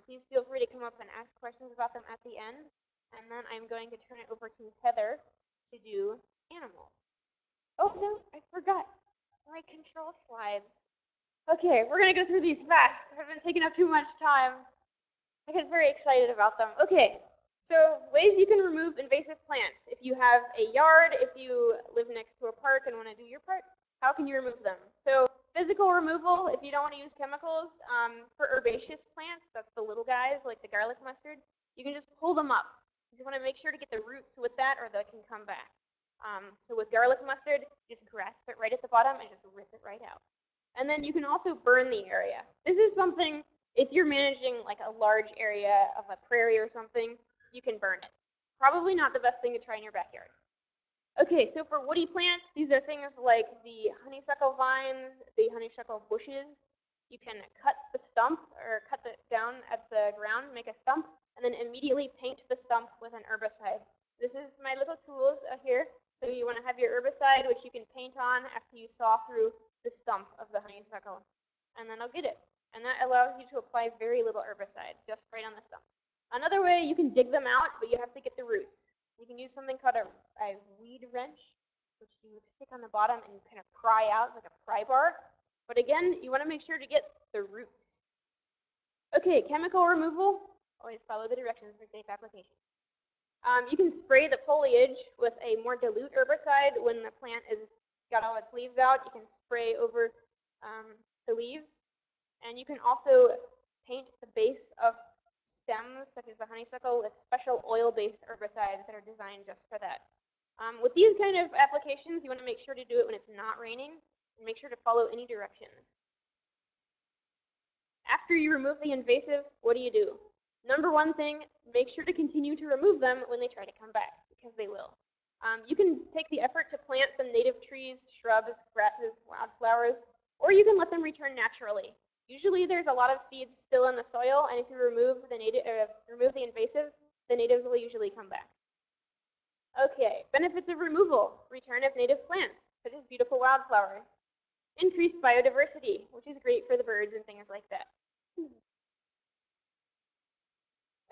Please feel free to come up and ask questions about them at the end. And then I'm going to turn it over to Heather to do animals. Oh, no, I forgot my control slides. Okay, we're going to go through these fast. I've been taking up too much time. I get very excited about them. Okay, so ways you can remove invasive plants. If you have a yard, if you live next to a park and want to do your part, how can you remove them? So physical removal, if you don't want to use chemicals, for herbaceous plants, that's the little guys like the garlic mustard, you can just pull them up. You just want to make sure to get the roots with that, or they can come back. So with garlic mustard, just grasp it right at the bottom and just rip it right out. And then you can also burn the area. This is something, if you're managing like a large area of a prairie or something, you can burn it. Probably not the best thing to try in your backyard. Okay, so for woody plants, these are things like the honeysuckle vines, the honeysuckle bushes. You can cut the stump, or cut it down at the ground, make a stump, and then immediately paint the stump with an herbicide. This is my little tools here. So you want to have your herbicide, which you can paint on after you saw through the stump of the honeysuckle. And then I'll get it. And that allows you to apply very little herbicide, just right on the stump. Another way, you can dig them out, but you have to get the roots. You can use something called a weed wrench, which you stick on the bottom and kind of pry out, like a pry bar. But again, you want to make sure to get the roots. Okay, chemical removal. Always follow the directions for safe application. You can spray the foliage with a more dilute herbicide when the plant has got all its leaves out. You can spray over the leaves. And you can also paint the base of stems, such as the honeysuckle, with special oil-based herbicides that are designed just for that. With these kind of applications, you want to make sure to do it when it's not raining, and make sure to follow any directions. After you remove the invasives, what do you do? Number one thing, make sure to continue to remove them when they try to come back, because they will. You can take the effort to plant some native trees, shrubs, grasses, wildflowers, or you can let them return naturally. Usually there's a lot of seeds still in the soil, and if you remove the invasives, the natives will usually come back. Okay, benefits of removal, return of native plants, such as beautiful wildflowers. increased biodiversity, which is great for the birds and things like that.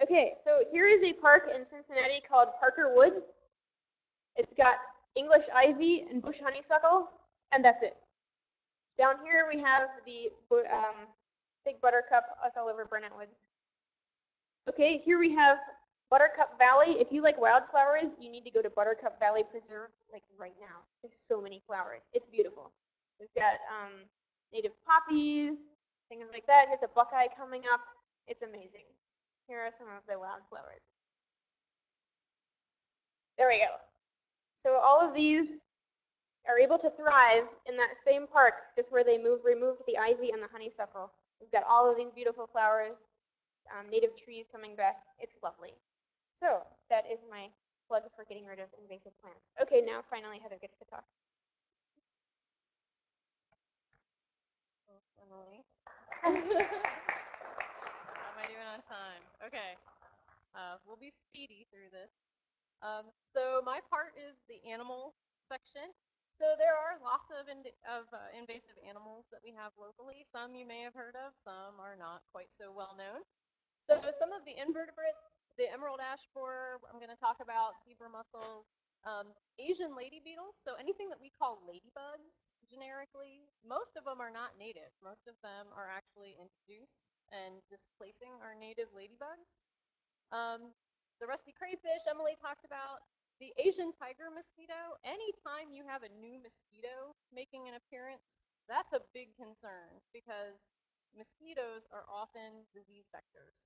Okay, so here is a park in Cincinnati called Parker Woods. It's got English ivy and bush honeysuckle, and that's it. Down here we have the big buttercup, us all over Burnet Woods. Okay, here we have Buttercup Valley. If you like wildflowers, you need to go to Buttercup Valley Preserve like right now. There's so many flowers. It's beautiful. We've got native poppies, things like that. Here's a buckeye coming up. It's amazing. Here are some of the wildflowers. There we go. So all of these are able to thrive in that same park, just where they removed the ivy and the honeysuckle. We've got all of these beautiful flowers, native trees coming back. It's lovely. So that is my plug for getting rid of invasive plants. Okay, now finally Heather gets to talk. Emily. How am I doing on time? Okay, we'll be speedy through this. So my part is the animal section. So there are lots of invasive animals that we have locally. Some you may have heard of, some are not quite so well known. So some of the invertebrates, the emerald ash borer, I'm going to talk about zebra mussels, Asian lady beetles, so anything that we call ladybugs generically, most of them are not native. Most of them are actually introduced and displacing our native ladybugs. The rusty crayfish Emily talked about, the Asian tiger mosquito. Anytime you have a new mosquito making an appearance, that's a big concern because mosquitoes are often disease vectors.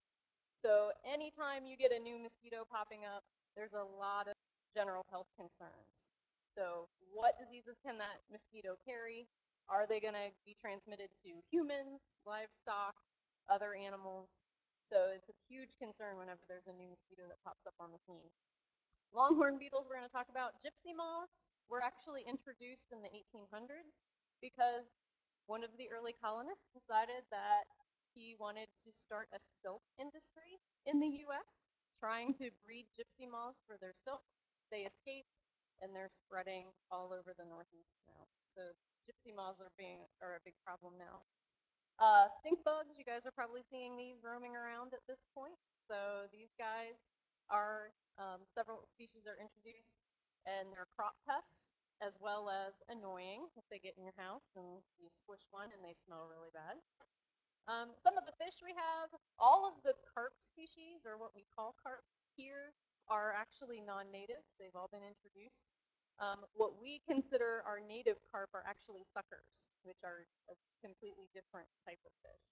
So anytime you get a new mosquito popping up, there's a lot of general health concerns. So what diseases can that mosquito carry? Are they going to be transmitted to humans, livestock, other animals? So it's a huge concern whenever there's a new mosquito that pops up on the scene. Longhorn beetles we're going to talk about. Gypsy moths were actually introduced in the 1800s because one of the early colonists decided that he wanted to start a silk industry in the U.S., trying to breed gypsy moths for their silk. They escaped, and they're spreading all over the Northeast now. So gypsy moths are a big problem now. Stink bugs, you guys are probably seeing these roaming around at this point. So these guys are, several species are introduced, and they're crop pests, as well as annoying if they get in your house and you squish one and they smell really bad. Some of the fish we have, all of the carp species, or what we call carp here, are actually non-native. They've all been introduced. What we consider our native carp are actually suckers, which are a completely different type of fish.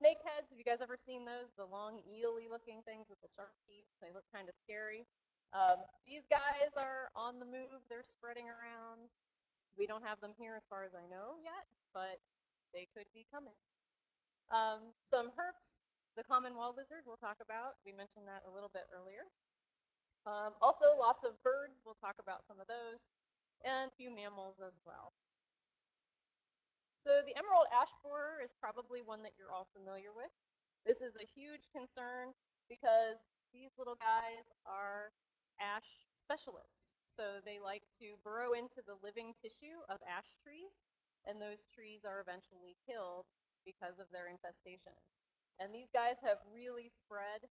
Snakeheads, have you guys ever seen those? The long eely looking things with the sharp teeth, they look kind of scary. These guys are on the move, they're spreading around. We don't have them here as far as I know yet, but they could be coming. Some herps, the common wall lizard we'll talk about, we mentioned that a little bit earlier. Also, lots of birds, we'll talk about some of those, and a few mammals as well. So the emerald ash borer is probably one that you're all familiar with. This is a huge concern because these little guys are ash specialists. So they like to burrow into the living tissue of ash trees, and those trees are eventually killed because of their infestation. And these guys have really spread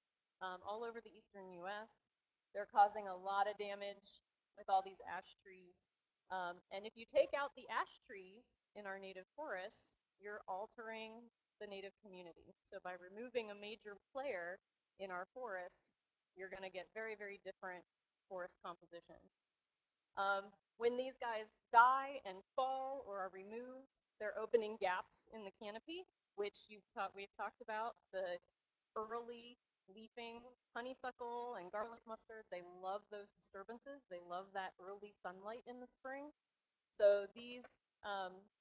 all over the eastern U.S. They're causing a lot of damage with all these ash trees. And if you take out the ash trees in our native forests, you're altering the native community. So by removing a major player in our forests, you're going to get very, very different forest composition. When these guys die and fall or are removed, they're opening gaps in the canopy, which we've talked about, the early leafing honeysuckle and garlic mustard. They love those disturbances. They love that early sunlight in the spring. So these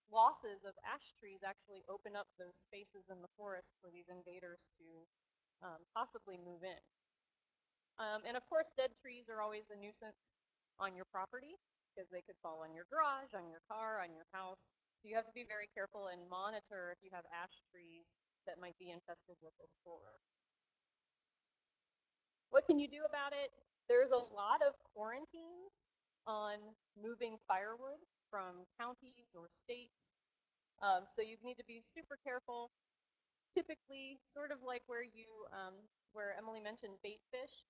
losses of ash trees actually open up those spaces in the forest for these invaders to possibly move in. And of course, dead trees are always a nuisance on your property because they could fall on your garage, on your car, on your house. So you have to be very careful and monitor if you have ash trees that might be infested with this borer. What can you do about it? There's a lot of quarantines on moving firewood from counties or states So you need to be super careful. Typically, sort of like where you, where Emily mentioned bait fish,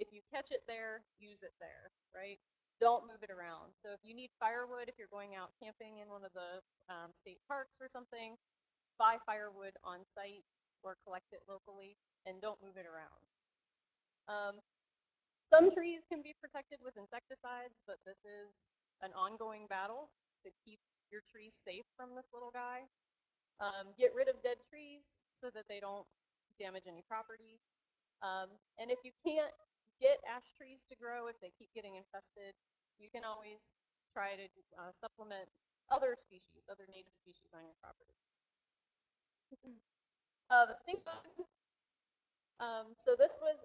if you catch it there, use it there, right? Don't move it around. So if you need firewood, if you're going out camping in one of the state parks or something, buy firewood on site or collect it locally, and don't move it around. Some trees can be protected with insecticides, but this is an ongoing battle to keep your trees safe from this little guy. Get rid of dead trees so that they don't damage any property. And if you can't get ash trees to grow, if they keep getting infested, you can always try to supplement other species, other native species on your property. The stink bug. So this was,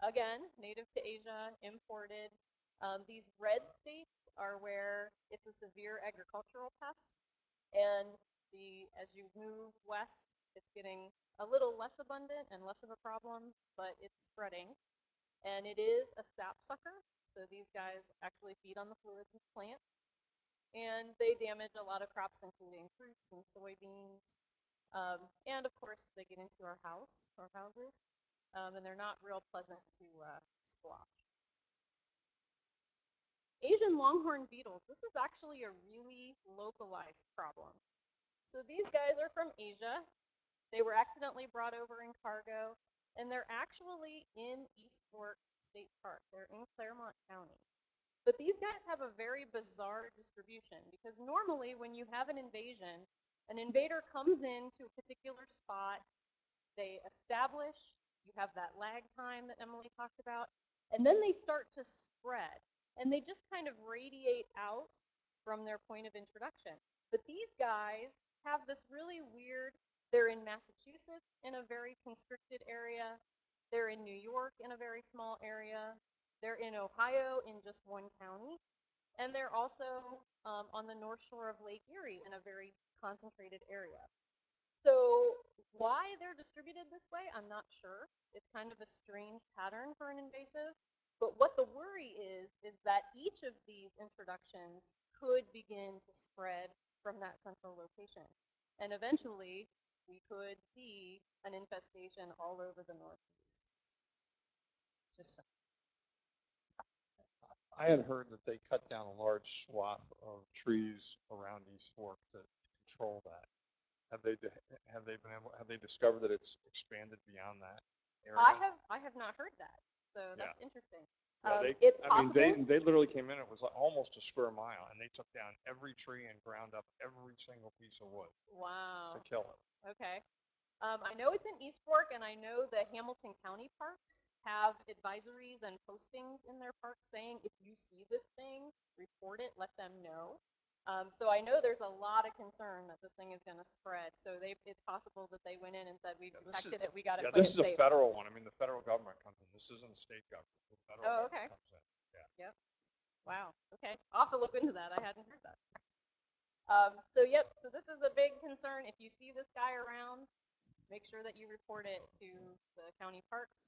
again, native to Asia, imported. These red states are where it's a severe agricultural pest, and as you move west, it's getting a little less abundant and less of a problem, but it's spreading. And it is a sapsucker, so these guys actually feed on the fluids of plants, and they damage a lot of crops, including fruits and soybeans. And of course, they get into our house or houses, and they're not real pleasant to squash. Asian longhorn beetles. This is actually a really localized problem. So these guys are from Asia. They were accidentally brought over in cargo, and they're actually in East Fork State Park. They're in Claremont County. But these guys have a very bizarre distribution, because normally when you have an invasion, an invader comes into a particular spot, they establish, you have that lag time that Emily talked about, and then they start to spread, and they just kind of radiate out from their point of introduction. But these guys have this really weird, they're in Massachusetts in a very constricted area, they're in New York in a very small area, they're in Ohio in just one county, and they're also on the north shore of Lake Erie in a very concentrated area. So why they're distributed this way, I'm not sure. It's kind of a strange pattern for an invasive, but what the worry is that each of these introductions could begin to spread from that central location. And eventually, we could see an infestation all over the Northeast. Just so. I had heard that they cut down a large swath of trees around East Fork to control that. Have they discovered that it's expanded beyond that area? I have not heard that. So that's interesting. Yeah, I mean, they literally came in, it was like almost a square mile, and they took down every tree and ground up every single piece of wood. Wow. To kill it. Okay. I know it's in East Fork, and I know the Hamilton County Parks have advisories and postings in their parks saying, if you see this thing, report it, let them know. So I know there's a lot of concern that this thing is going to spread. So it's possible that they went in and said, we've detected it, we got it. Yeah, this is a federal one. I mean, the federal government comes in. This isn't state government. The federal government comes in. Yeah. Yep. Wow. Okay. I'll have to look into that. I hadn't heard that. So this is a big concern. If you see this guy around, make sure that you report it to the county parks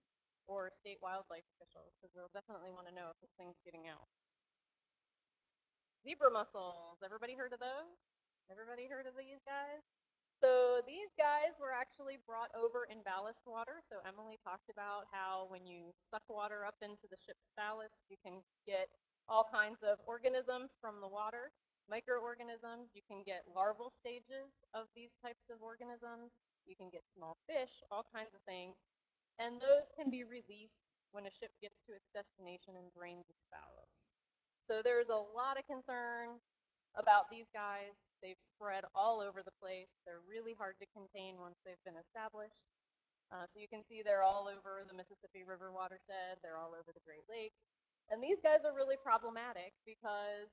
or state wildlife officials, because we'll definitely want to know if this thing's getting out. Zebra mussels. Everybody heard of those? Everybody heard of these guys? So these guys were actually brought over in ballast water. So Emily talked about how when you suck water up into the ship's ballast, you can get all kinds of organisms from the water, microorganisms. You can get larval stages of these types of organisms. You can get small fish, all kinds of things. And those can be released when a ship gets to its destination and drains its ballast. So there's a lot of concern about these guys. They've spread all over the place. They're really hard to contain once they've been established. So you can see they're all over the Mississippi River watershed. They're all over the Great Lakes. And these guys are really problematic because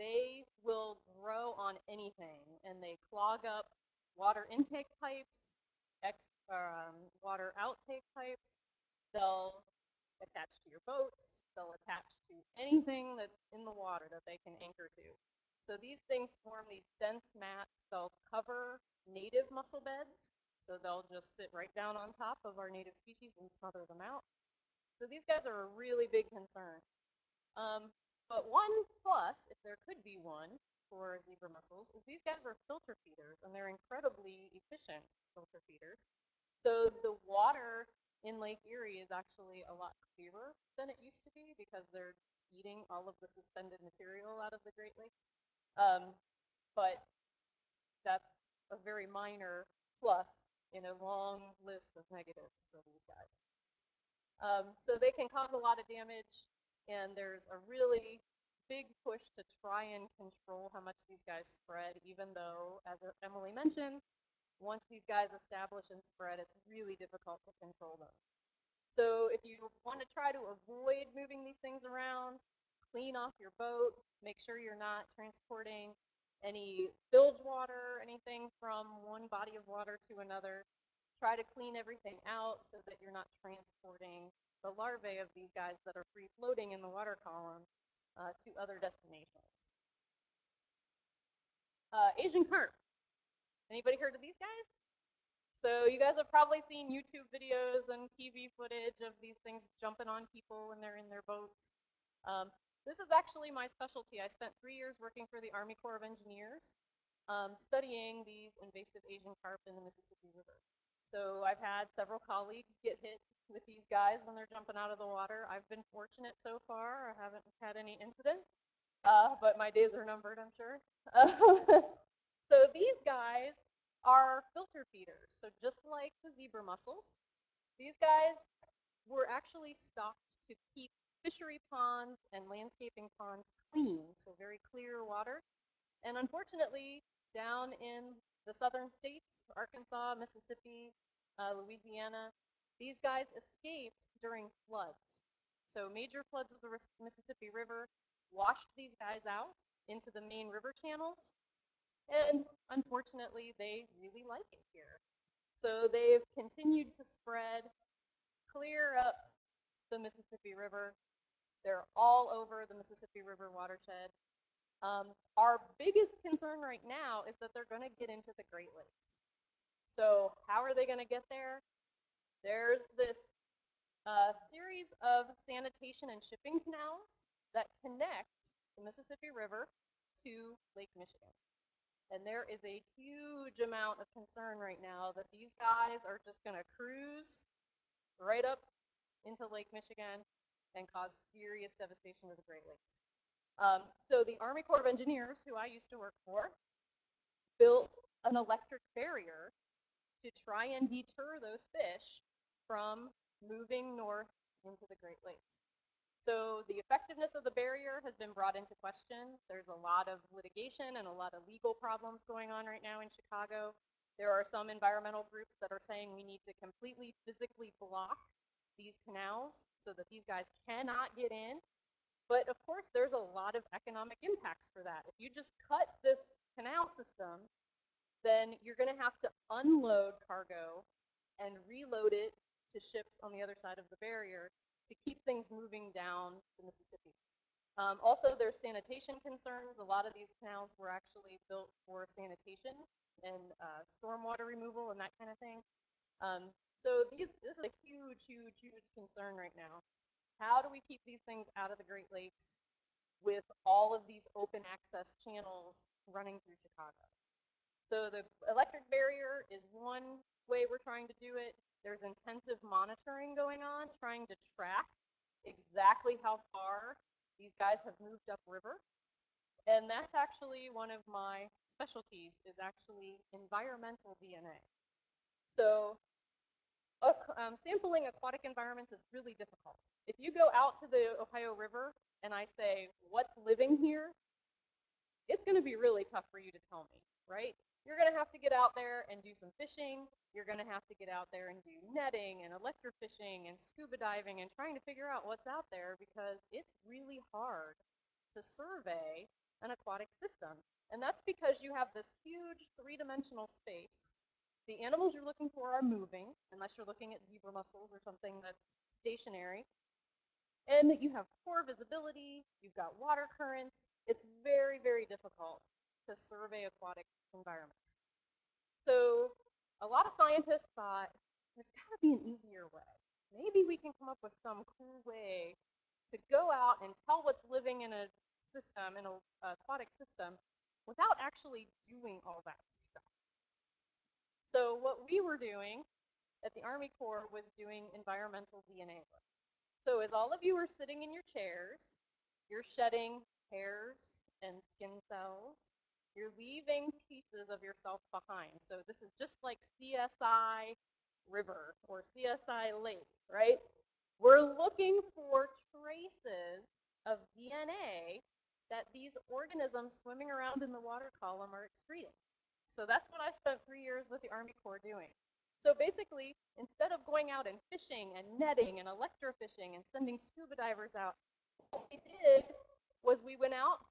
they will grow on anything, and they clog up water intake pipes, water outtake pipes. They'll attach to your boats. They'll attach to anything that's in the water that they can anchor to. So these things form these dense mats. They'll cover native mussel beds. So they'll just sit right down on top of our native species and smother them out. So these guys are a really big concern. But one plus, if there could be one, for zebra mussels is these guys are filter feeders, and they're incredibly efficient filter feeders. So the water in Lake Erie is actually a lot clearer than it used to be because they're eating all of the suspended material out of the Great Lakes. But that's a very minor plus in a long list of negatives for these guys. So they can cause a lot of damage, and there's a really big push to try and control how much these guys spread, even though, as Emily mentioned, once these guys establish and spread, it's really difficult to control them. So if you want to try to avoid moving these things around, clean off your boat, make sure you're not transporting any spilled water, anything from one body of water to another. Try to clean everything out so that you're not transporting the larvae of these guys that are free floating in the water column to other destinations. Asian carp. Anybody heard of these guys? So you guys have probably seen YouTube videos and TV footage of these things jumping on people when they're in their boats. This is actually my specialty. I spent 3 years working for the Army Corps of Engineers studying these invasive Asian carp in the Mississippi River. So I've had several colleagues get hit with these guys when they're jumping out of the water. I've been fortunate so far. I haven't had any incidents, but my days are numbered, I'm sure. So these guys are filter feeders. So just like the zebra mussels, these guys were actually stocked to keep fishery ponds and landscaping ponds clean, so very clear water. And unfortunately, down in the southern states, Arkansas, Mississippi, Louisiana, these guys escaped during floods. So major floods of the Mississippi River washed these guys out into the main river channels. And unfortunately, they really like it here. So they've continued to spread, clear up the Mississippi River. They're all over the Mississippi River watershed. Our biggest concern right now is that they're going to get into the Great Lakes. So how are they going to get there? There's this series of sanitation and shipping canals that connect the Mississippi River to Lake Michigan. And there is a huge amount of concern right now that these guys are just going to cruise right up into Lake Michigan and cause serious devastation to the Great Lakes. So the Army Corps of Engineers, who I used to work for, built an electric barrier to try and deter those fish from moving north into the Great Lakes. So the effectiveness of the barrier has been brought into question. There's a lot of litigation and a lot of legal problems going on right now in Chicago. There are some environmental groups that are saying we need to completely physically block these canals so that these guys cannot get in. But of course, there's a lot of economic impacts for that. If you just cut this canal system, then you're going to have to unload cargo and reload it to ships on the other side of the barrier to keep things moving down the Mississippi. Also, there's sanitation concerns. A lot of these canals were actually built for sanitation and stormwater removal and that kind of thing. So this is a huge, huge, huge concern right now. How do we keep these things out of the Great Lakes with all of these open access channels running through Chicago? So the electric barrier is one way we're trying to do it. There's intensive monitoring going on, trying to track exactly how far these guys have moved upriver. And that's actually one of my specialties, is actually environmental DNA. So sampling aquatic environments is really difficult. If you go out to the Ohio River and I say, what's living here? It's going to be really tough for you to tell me, right? You're going to have to get out there and do some fishing. You're going to have to get out there and do netting and electrofishing and scuba diving and trying to figure out what's out there, because it's really hard to survey an aquatic system. And that's because you have this huge three-dimensional space. The animals you're looking for are moving, unless you're looking at zebra mussels or something that's stationary. And you have poor visibility. You've got water currents. It's very, very difficult to survey aquatic environments. So a lot of scientists thought there's got to be an easier way. Maybe we can come up with some cool way to go out and tell what's living in a system, in an aquatic system, without actually doing all that stuff. So what we were doing at the Army Corps was doing environmental DNA work. So as all of you are sitting in your chairs, you're shedding hairs and skin cells. You're leaving pieces of yourself behind. So this is just like CSI River or CSI Lake, right? We're looking for traces of DNA that these organisms swimming around in the water column are excreting. So that's what I spent 3 years with the Army Corps doing. So basically, instead of going out and fishing and netting and electrofishing and sending scuba divers out, what we did was we went out,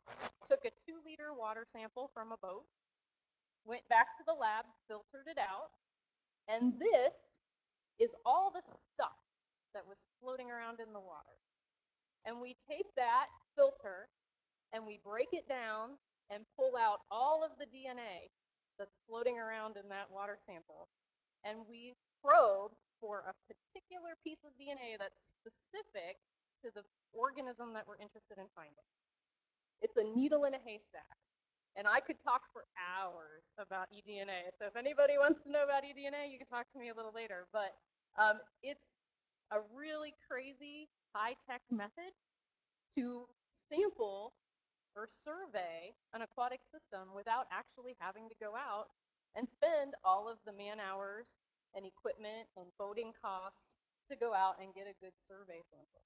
took a 2-liter water sample from a boat, went back to the lab, filtered it out, and this is all the stuff that was floating around in the water. And we take that filter and we break it down and pull out all of the DNA that's floating around in that water sample. And we probe for a particular piece of DNA that's specific to the organism that we're interested in finding. It's a needle in a haystack. And I could talk for hours about eDNA. So if anybody wants to know about eDNA, you can talk to me a little later. But it's a really crazy high-tech method to sample or survey an aquatic system without actually having to go out and spend all of the man-hours and equipment and boating costs to go out and get a good survey sample.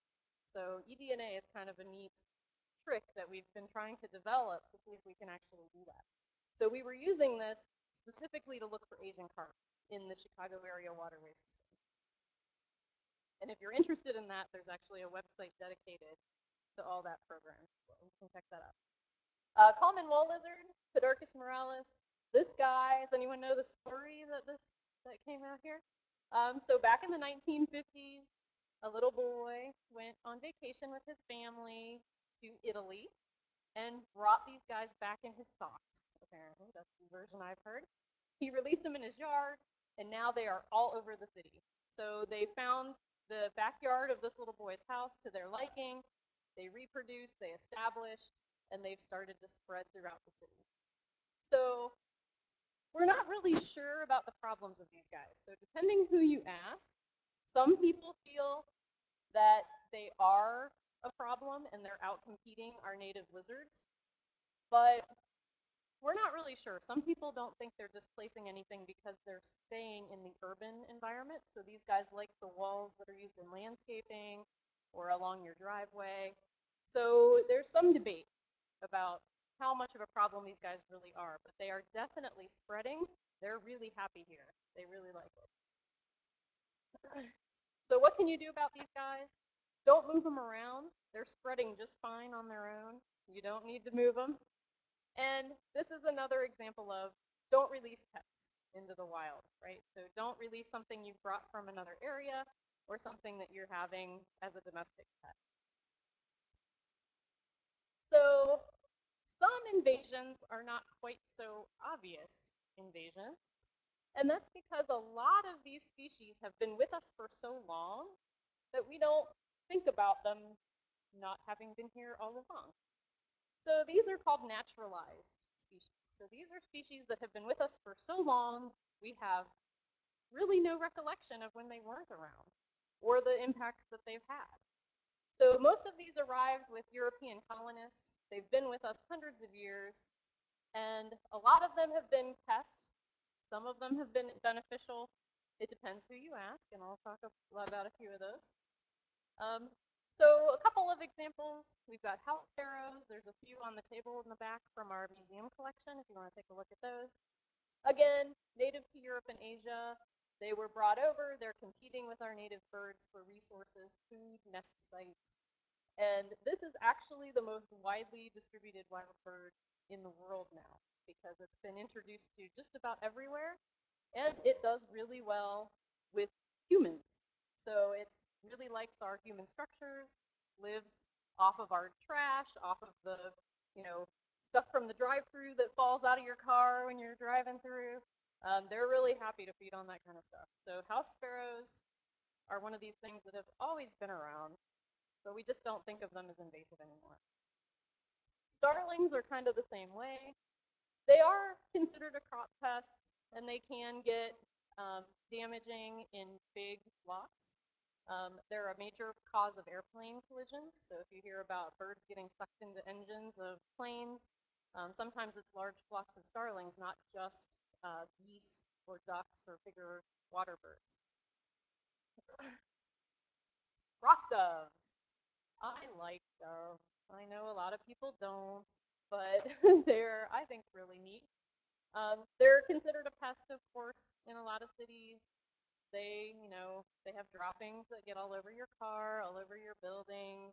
So eDNA is kind of a neat trick that we've been trying to develop to see if we can actually do that. So we were using this specifically to look for Asian carp in the Chicago area waterway system. And if you're interested in that, there's actually a website dedicated to all that program. So you can check that out. Common wall lizard, Podarcus moralis. This guy, does anyone know the story that came out here? So back in the 1950s, a little boy went on vacation with his family to Italy and brought these guys back in his socks, apparently. That's the version I've heard. He released them in his yard, and now they are all over the city. So they found the backyard of this little boy's house to their liking. They reproduced, they established, and they've started to spread throughout the city. So we're not really sure about the problems of these guys. So depending who you ask, some people feel that they are a problem and they're out competing our native lizards, but we're not really sure. Some people don't think they're displacing anything because they're staying in the urban environment. So these guys like the walls that are used in landscaping or along your driveway. So there's some debate about how much of a problem these guys really are, but they are definitely spreading. They're really happy here. They really like it. So what can you do about these guys? Don't move them around. They're spreading just fine on their own. You don't need to move them. And this is another example of don't release pets into the wild, right? So don't release something you've brought from another area or something that you're having as a domestic pet. So some invasions are not quite so obvious invasions, and that's because a lot of these species have been with us for so long that we don't think about them not having been here all along. So these are called naturalized species. So these are species that have been with us for so long, we have really no recollection of when they weren't around or the impacts that they've had. So most of these arrived with European colonists. They've been with us hundreds of years, and a lot of them have been pests. Some of them have been beneficial. It depends who you ask, and I'll talk a lot about a few of those. So a couple of examples. We've got house sparrows. There's a few on the table in the back from our museum collection, if you want to take a look at those. Again, native to Europe and Asia. They were brought over. They're competing with our native birds for resources, food, nest sites. And this is actually the most widely distributed wild bird in the world now, because it's been introduced to just about everywhere, and it does really well with humans. So it really likes our human structures, lives off of our trash, off of the, stuff from the drive-through that falls out of your car when you're driving through. They're really happy to feed on that kind of stuff. So house sparrows are one of these things that have always been around, but we just don't think of them as invasive anymore. Starlings are kind of the same way. they are considered a crop pest, and they can get damaging in big flocks. They're a major cause of airplane collisions, so if you hear about birds getting sucked into engines of planes, sometimes it's large flocks of starlings, not just geese or ducks or bigger water birds. Rock doves. I like doves. I know a lot of people don't, but they're, I think, really neat. They're considered a pest, of course, in a lot of cities. They, you know, they have droppings that get all over your car, all over your buildings.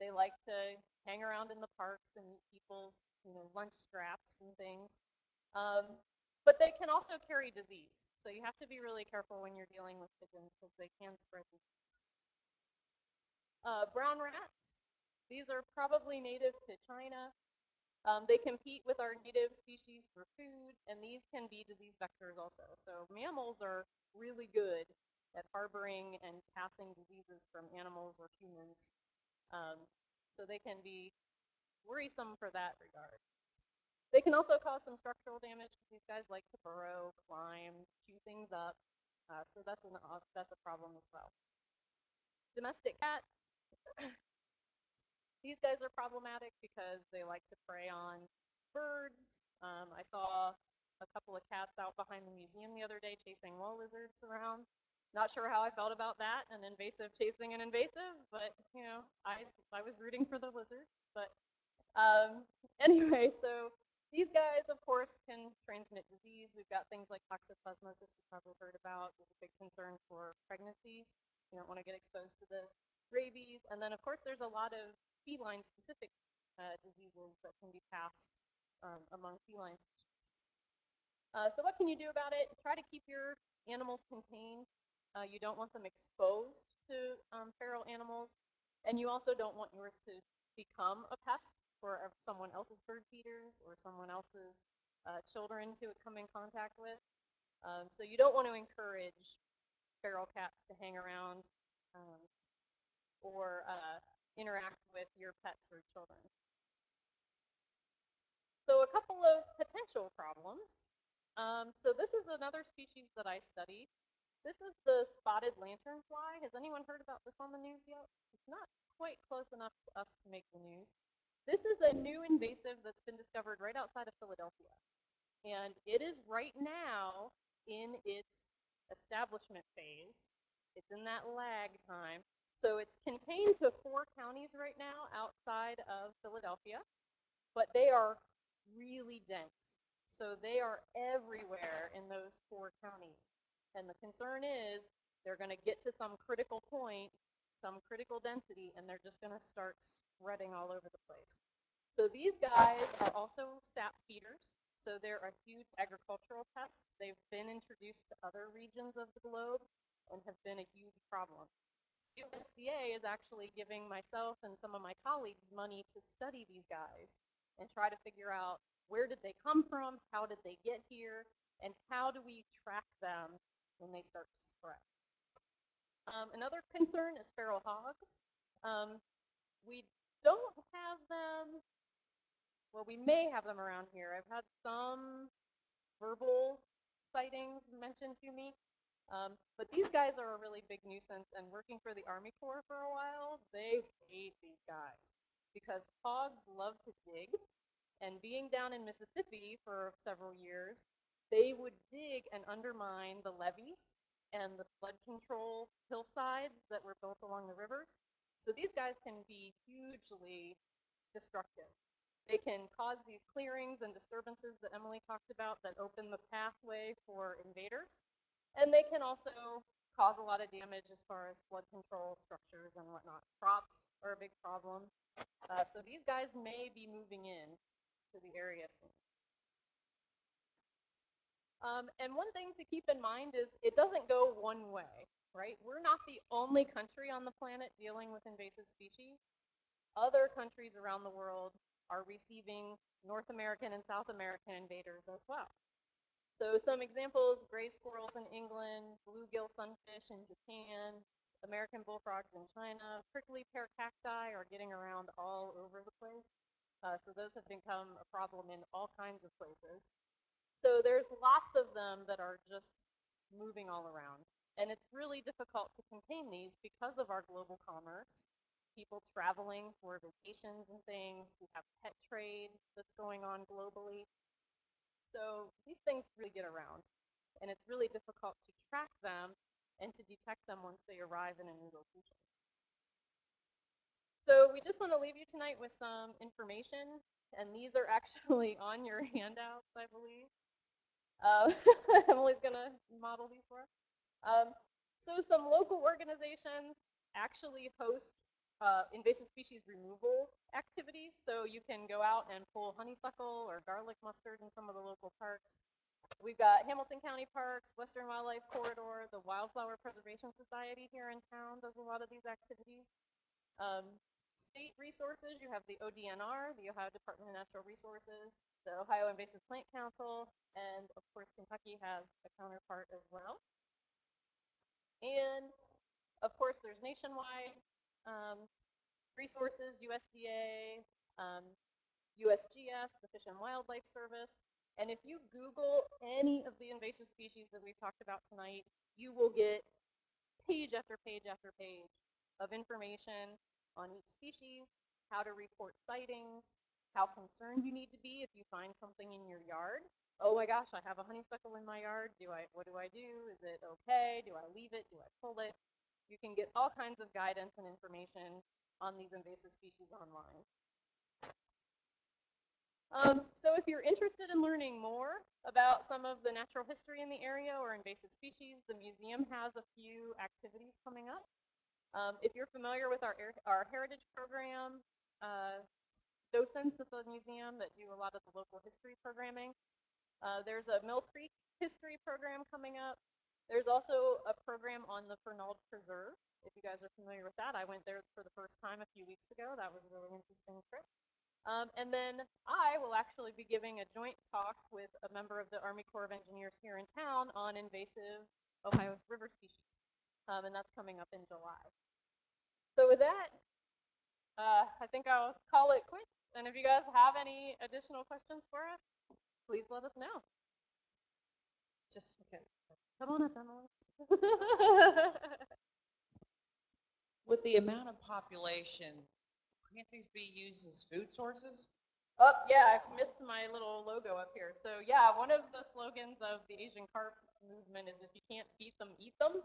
They like to hang around in the parks and eat people's, you know, lunch scraps and things. But they can also carry disease, so you have to be really careful when you're dealing with pigeons because they can spread disease. Brown rats. These are probably native to China. They compete with our native species for food, and these can be disease vectors also. So mammals are really good at harboring and passing diseases from animals or humans. So they can be worrisome for that regard. They can also cause some structural damage. These guys like to burrow, climb, chew things up. So that's a problem as well. Domestic cats. These guys are problematic because they like to prey on birds. I saw a couple of cats out behind the museum the other day chasing wall lizards around. Not sure how I felt about that, an invasive chasing an invasive, but you know, I was rooting for the lizards. But anyway, so these guys, of course, can transmit disease. We've got things like toxoplasmosis you've probably heard about. It's a big concern for pregnancy. You don't want to get exposed to this. Rabies, and then of course there's a lot of feline-specific diseases that can be passed among feline species. So what can you do about it? Try to keep your animals contained. You don't want them exposed to feral animals, and you also don't want yours to become a pest for someone else's bird feeders or someone else's children to come in contact with. So you don't want to encourage feral cats to hang around or interact with your pets or children. So a couple of potential problems. So this is another species that I studied. This is the spotted lanternfly. Has anyone heard about this on the news yet? It's not quite close enough to us to make the news. This is a new invasive that's been discovered right outside of Philadelphia. And it is right now in its establishment phase. It's in that lag time. So it's contained to 4 counties right now outside of Philadelphia, but they are really dense. So they are everywhere in those 4 counties. And the concern is they're going to get to some critical point, some critical density, and they're just going to start spreading all over the place. So these guys are also sap feeders. So they're a huge agricultural pest. They've been introduced to other regions of the globe and have been a huge problem. USDA is actually giving myself and some of my colleagues money to study these guys and try to figure out where did they come from, how did they get here, and how do we track them when they start to spread. Another concern is feral hogs. We don't have them, well, we may have them around here. I've had some verbal sightings mentioned to me. But these guys are a really big nuisance, and working for the Army Corps for a while, they hate these guys because hogs love to dig, and being down in Mississippi for several years, they would dig and undermine the levees and the flood control hillsides that were built along the rivers. So these guys can be hugely destructive. They can cause these clearings and disturbances that Emily talked about that open the pathway for invaders. And they can also cause a lot of damage as far as flood control structures and whatnot. Crops are a big problem. So these guys may be moving in to the area soon. And one thing to keep in mind is it doesn't go one way, right? We're not the only country on the planet dealing with invasive species. Other countries around the world are receiving North American and South American invaders as well. So some examples, gray squirrels in England, bluegill sunfish in Japan, American bullfrogs in China, prickly pear cacti are getting around all over the place. So those have become a problem in all kinds of places. So there's lots of them that are just moving all around. And it's really difficult to contain these because of our global commerce. People traveling for vacations and things. We have pet trade that's going on globally. So these things really get around. And it's really difficult to track them and to detect them once they arrive in a new location. So we just want to leave you tonight with some information. And these are actually on your handouts, I believe. Emily's going to model these for us. So some local organizations actually host invasive species removal activities. So you can go out and pull honeysuckle or garlic mustard in some of the local parks. We've got Hamilton County Parks, Western Wildlife Corridor, the Wildflower Preservation Society here in town does a lot of these activities. State resources, you have the ODNR, the Ohio Department of Natural Resources, the Ohio Invasive Plant Council, and of course Kentucky has a counterpart as well. And of course there's nationwide resources, USDA, USGS, the Fish and Wildlife Service. And if you Google any of the invasive species that we've talked about tonight, you will get page after page after page of information on each species, how to report sightings, how concerned you need to be if you find something in your yard. Oh my gosh, I have a honeysuckle in my yard. What do I do? Is it okay? Do I leave it? Do I pull it? You can get all kinds of guidance and information on these invasive species online. So if you're interested in learning more about some of the natural history in the area or invasive species, the museum has a few activities coming up. If you're familiar with our heritage program, docents at the museum that do a lot of the local history programming, there's a Mill Creek history program coming up. There's also a program on the Fernald Preserve, if you guys are familiar with that. I went there for the first time a few weeks ago. That was a really interesting trip. And then I will actually be giving a joint talk with a member of the Army Corps of Engineers here in town on invasive Ohio River species, and that's coming up in July. So with that, I think I'll call it quits, and if you guys have any additional questions for us, please let us know. Just a second. Come on up, Emily. With the amount of population, can't these be used as food sources? Oh, yeah, I've missed my little logo up here. So, yeah, one of the slogans of the Asian carp movement is if you can't feed them, eat them.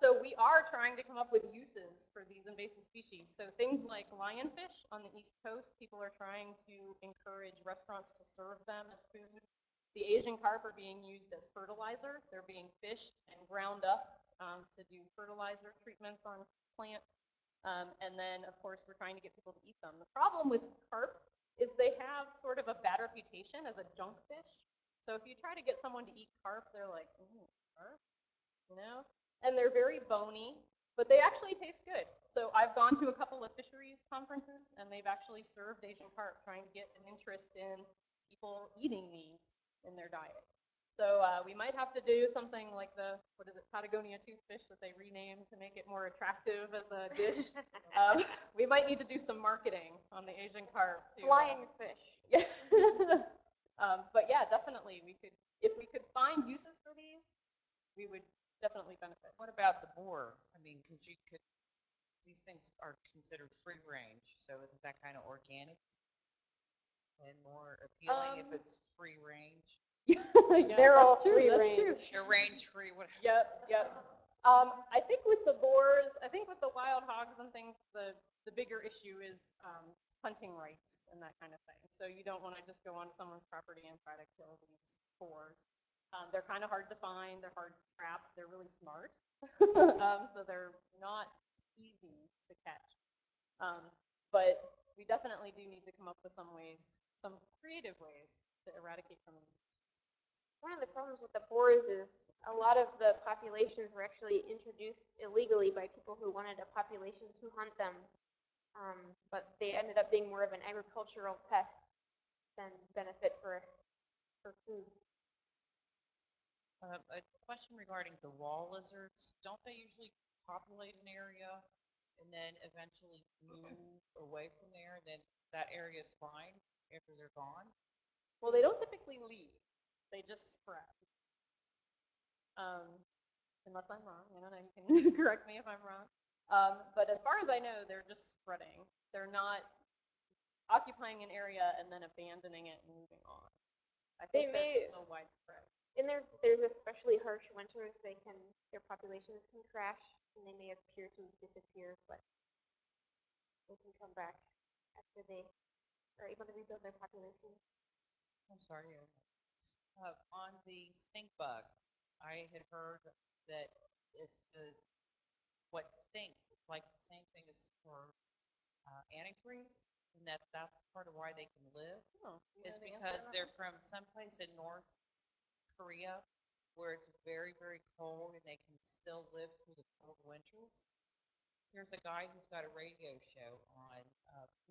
So we are trying to come up with uses for these invasive species. So things like lionfish on the East Coast, people are trying to encourage restaurants to serve them as food. The Asian carp are being used as fertilizer. They're being fished and ground up to do fertilizer treatments on plants. And then, of course, we're trying to get people to eat them. The problem with carp is they have sort of a bad reputation as a junk fish. So if you try to get someone to eat carp, they're like, ooh, carp, you know? And they're very bony, but they actually taste good. So I've gone to a couple of fisheries conferences, and they've actually served Asian carp, trying to get an interest in people eating these in their diet. So we might have to do something like the, what is it, Patagonia toothfish that they renamed to make it more attractive as a dish. We might need to do some marketing on the Asian carp too. Flying fish. Yeah. But yeah, definitely we could, if we could find uses for these, we would definitely benefit. What about the boar? I mean, because you could, these things are considered free range, so isn't that kind of organic and more appealing if it's free range? Yeah, they're all free range. They're range free. Whatever. Yep, yep. I think with the boars, I think with the wild hogs and things, the bigger issue is hunting rights and that kind of thing. So you don't want to just go onto someone's property and try to kill these boars. They're kind of hard to find. They're hard to trap. They're really smart. So they're not easy to catch. But we definitely do need to come up with some ways, some creative ways to eradicate some of these. One of the problems with the boars is a lot of the populations were actually introduced illegally by people who wanted a population to hunt them, but they ended up being more of an agricultural pest than benefit for food. A question regarding the wall lizards. Don't they usually populate an area and then eventually move away from there, and then that area is fine after they're gone? Well, they don't typically leave. They just spread. Unless I'm wrong, I don't know, you can correct me if I'm wrong. But as far as I know, they're just spreading. They're not occupying an area and then abandoning it and moving on. I think they're still widespread. And there's especially harsh winters. Their populations can crash, and they may appear to disappear, but they can come back after they are able to rebuild their population. I'm sorry. On the stink bug, I had heard that what stinks is like the same thing as for antifreeze, and that's part of why they can live. Oh, is because they're from someplace in North Korea where it's very, very cold, and they can still live through the cold winters. Here's a guy who's got a radio show on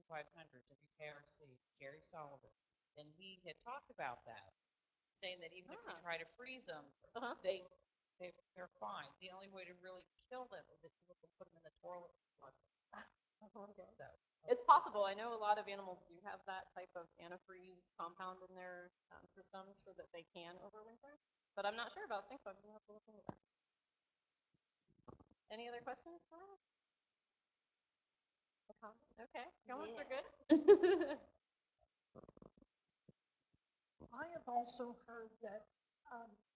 500 WKRC, Gary Sullivan, and he had talked about that, saying that even if you try to freeze them, they're fine. The only way to really kill them is if you put them in the toilet. Okay. So, it's possible. I know a lot of animals do have that type of antifreeze compound in their systems so that they can overwinter, but I'm not sure about stink bugs. We'll have to look into that. Any other questions? Okay, comments are good. I have also heard that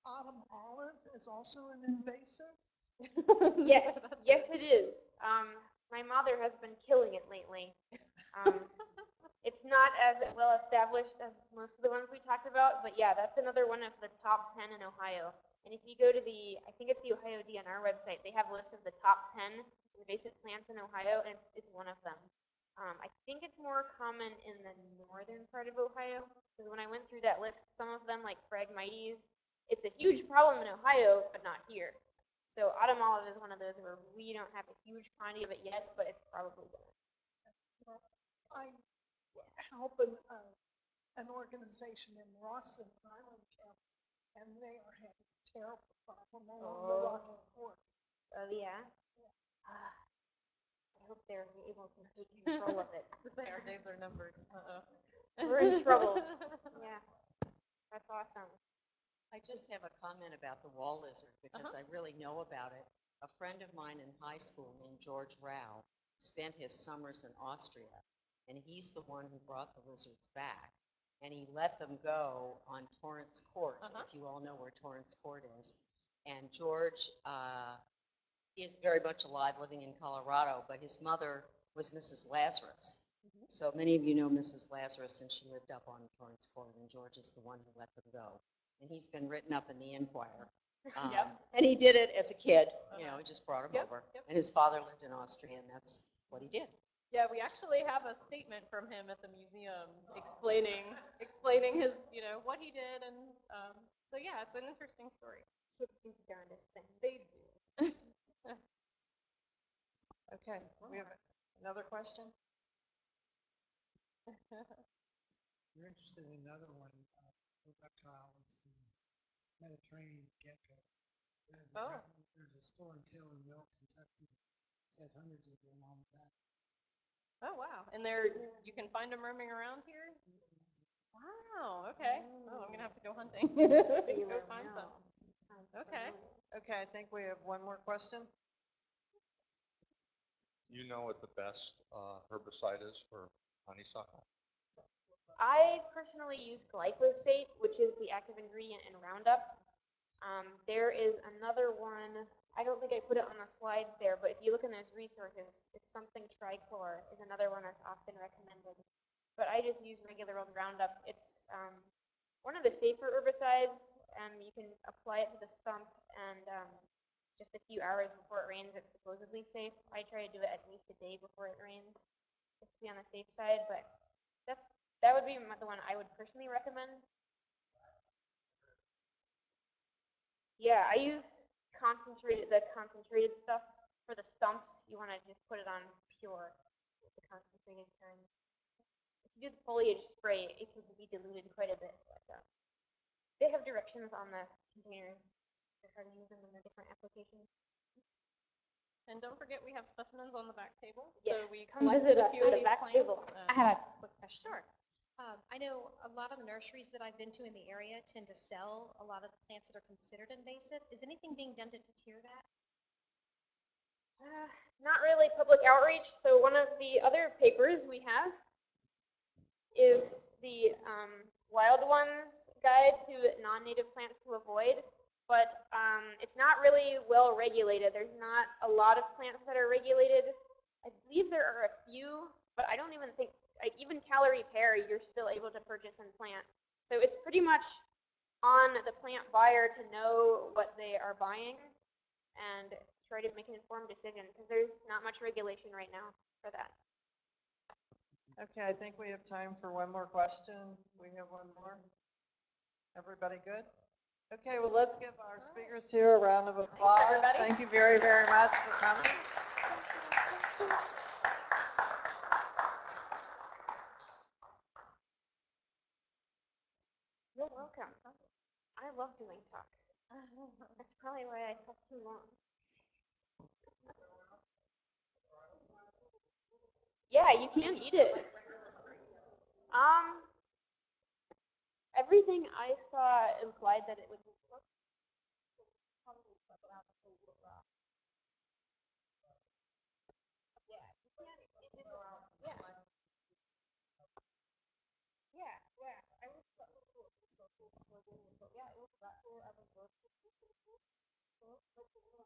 autumn olive is also an invasive. Yes, it is. My mother has been killing it lately. It's not as well established as most of the ones we talked about, but yeah, that's another one of the top 10 in Ohio. And if you go to I think it's the Ohio DNR website, they have a list of the top 10 invasive plants in Ohio, and it's one of them. I think it's more common in the northern part of Ohio, because when I went through that list, some of them, like Phragmites, it's a huge problem in Ohio, but not here. So autumn olive is one of those where we don't have a huge quantity of it yet, but it's probably going. Well, I help an organization in Rawson Island, and they are having a terrible problem along the Rocky Fork. Oh, yeah. I hope they're able to take control of it. Our days are numbered. We're in trouble. Yeah, that's awesome. I just have a comment about the wall lizard because I really know about it. A friend of mine in high school named George Rao spent his summers in Austria, and he's the one who brought the lizards back. And he let them go on Torrance Court, if you all know where Torrance Court is. And George is very much alive, living in Colorado, but his mother was Mrs. Lazarus. So many of you know Mrs. Lazarus, and she lived up on Torrance Court, and George is the one who let them go. And he's been written up in the Enquirer. And he did it as a kid, you know, he just brought him over. And his father lived in Austria, and that's what he did. Yeah, we actually have a statement from him at the museum explaining his, what he did, and so yeah, it's an interesting story. Kids do the darndest things. They do. Okay, we have another question. You're interested in another one. Reptile is the Mediterranean gecko. There's a store in Taylorville, Kentucky, that has hundreds of them on the back. Oh wow! And you can find them roaming around here. Wow. Okay. Oh, I'm gonna have to go hunting. Go find them. Okay. Okay. I think we have one more question. You know what the best herbicide is for honeysuckle? I personally use glyphosate, which is the active ingredient in Roundup. There is another one. I don't think I put it on the slides there, but if you look in those resources, it's something trichlor is another one that's often recommended. But I just use regular old Roundup. It's one of the safer herbicides, and you can apply it to the stump, and just a few hours before it rains, it's supposedly safe. I try to do it at least a day before it rains, just to be on the safe side, but that would be the one I would personally recommend. Yeah, I use the concentrated stuff for the stumps. You want to just put it on pure with the concentrated kind. If you do the foliage spray, it can be diluted quite a bit. But, they have directions on the containers for how to use them in the different applications. And don't forget, we have specimens on the back table. Yes. So we come visit us at the back table. I had a quick question. Sure. I know a lot of the nurseries that I've been to in the area tend to sell a lot of the plants that are considered invasive. Is anything being done to deter that? Not really public outreach. So one of the other papers we have is the Wild Ones Guide to Non-Native Plants to Avoid. But it's not really well regulated. There's not a lot of plants that are regulated. I believe there are a few, but I don't even think, like, even calorie pear, you're still able to purchase and plant. So it's pretty much on the plant buyer to know what they are buying and try to make an informed decision, because there's not much regulation right now for that. Okay, I think we have time for one more question. We have one more. Everybody good? Okay, well, let's give our speakers here a round of applause. Thank you very, very much for coming. You're welcome. I love doing talks. That's probably why I talk too long. Yeah, you can eat it. Everything I saw implied that it would be cooked. Yeah.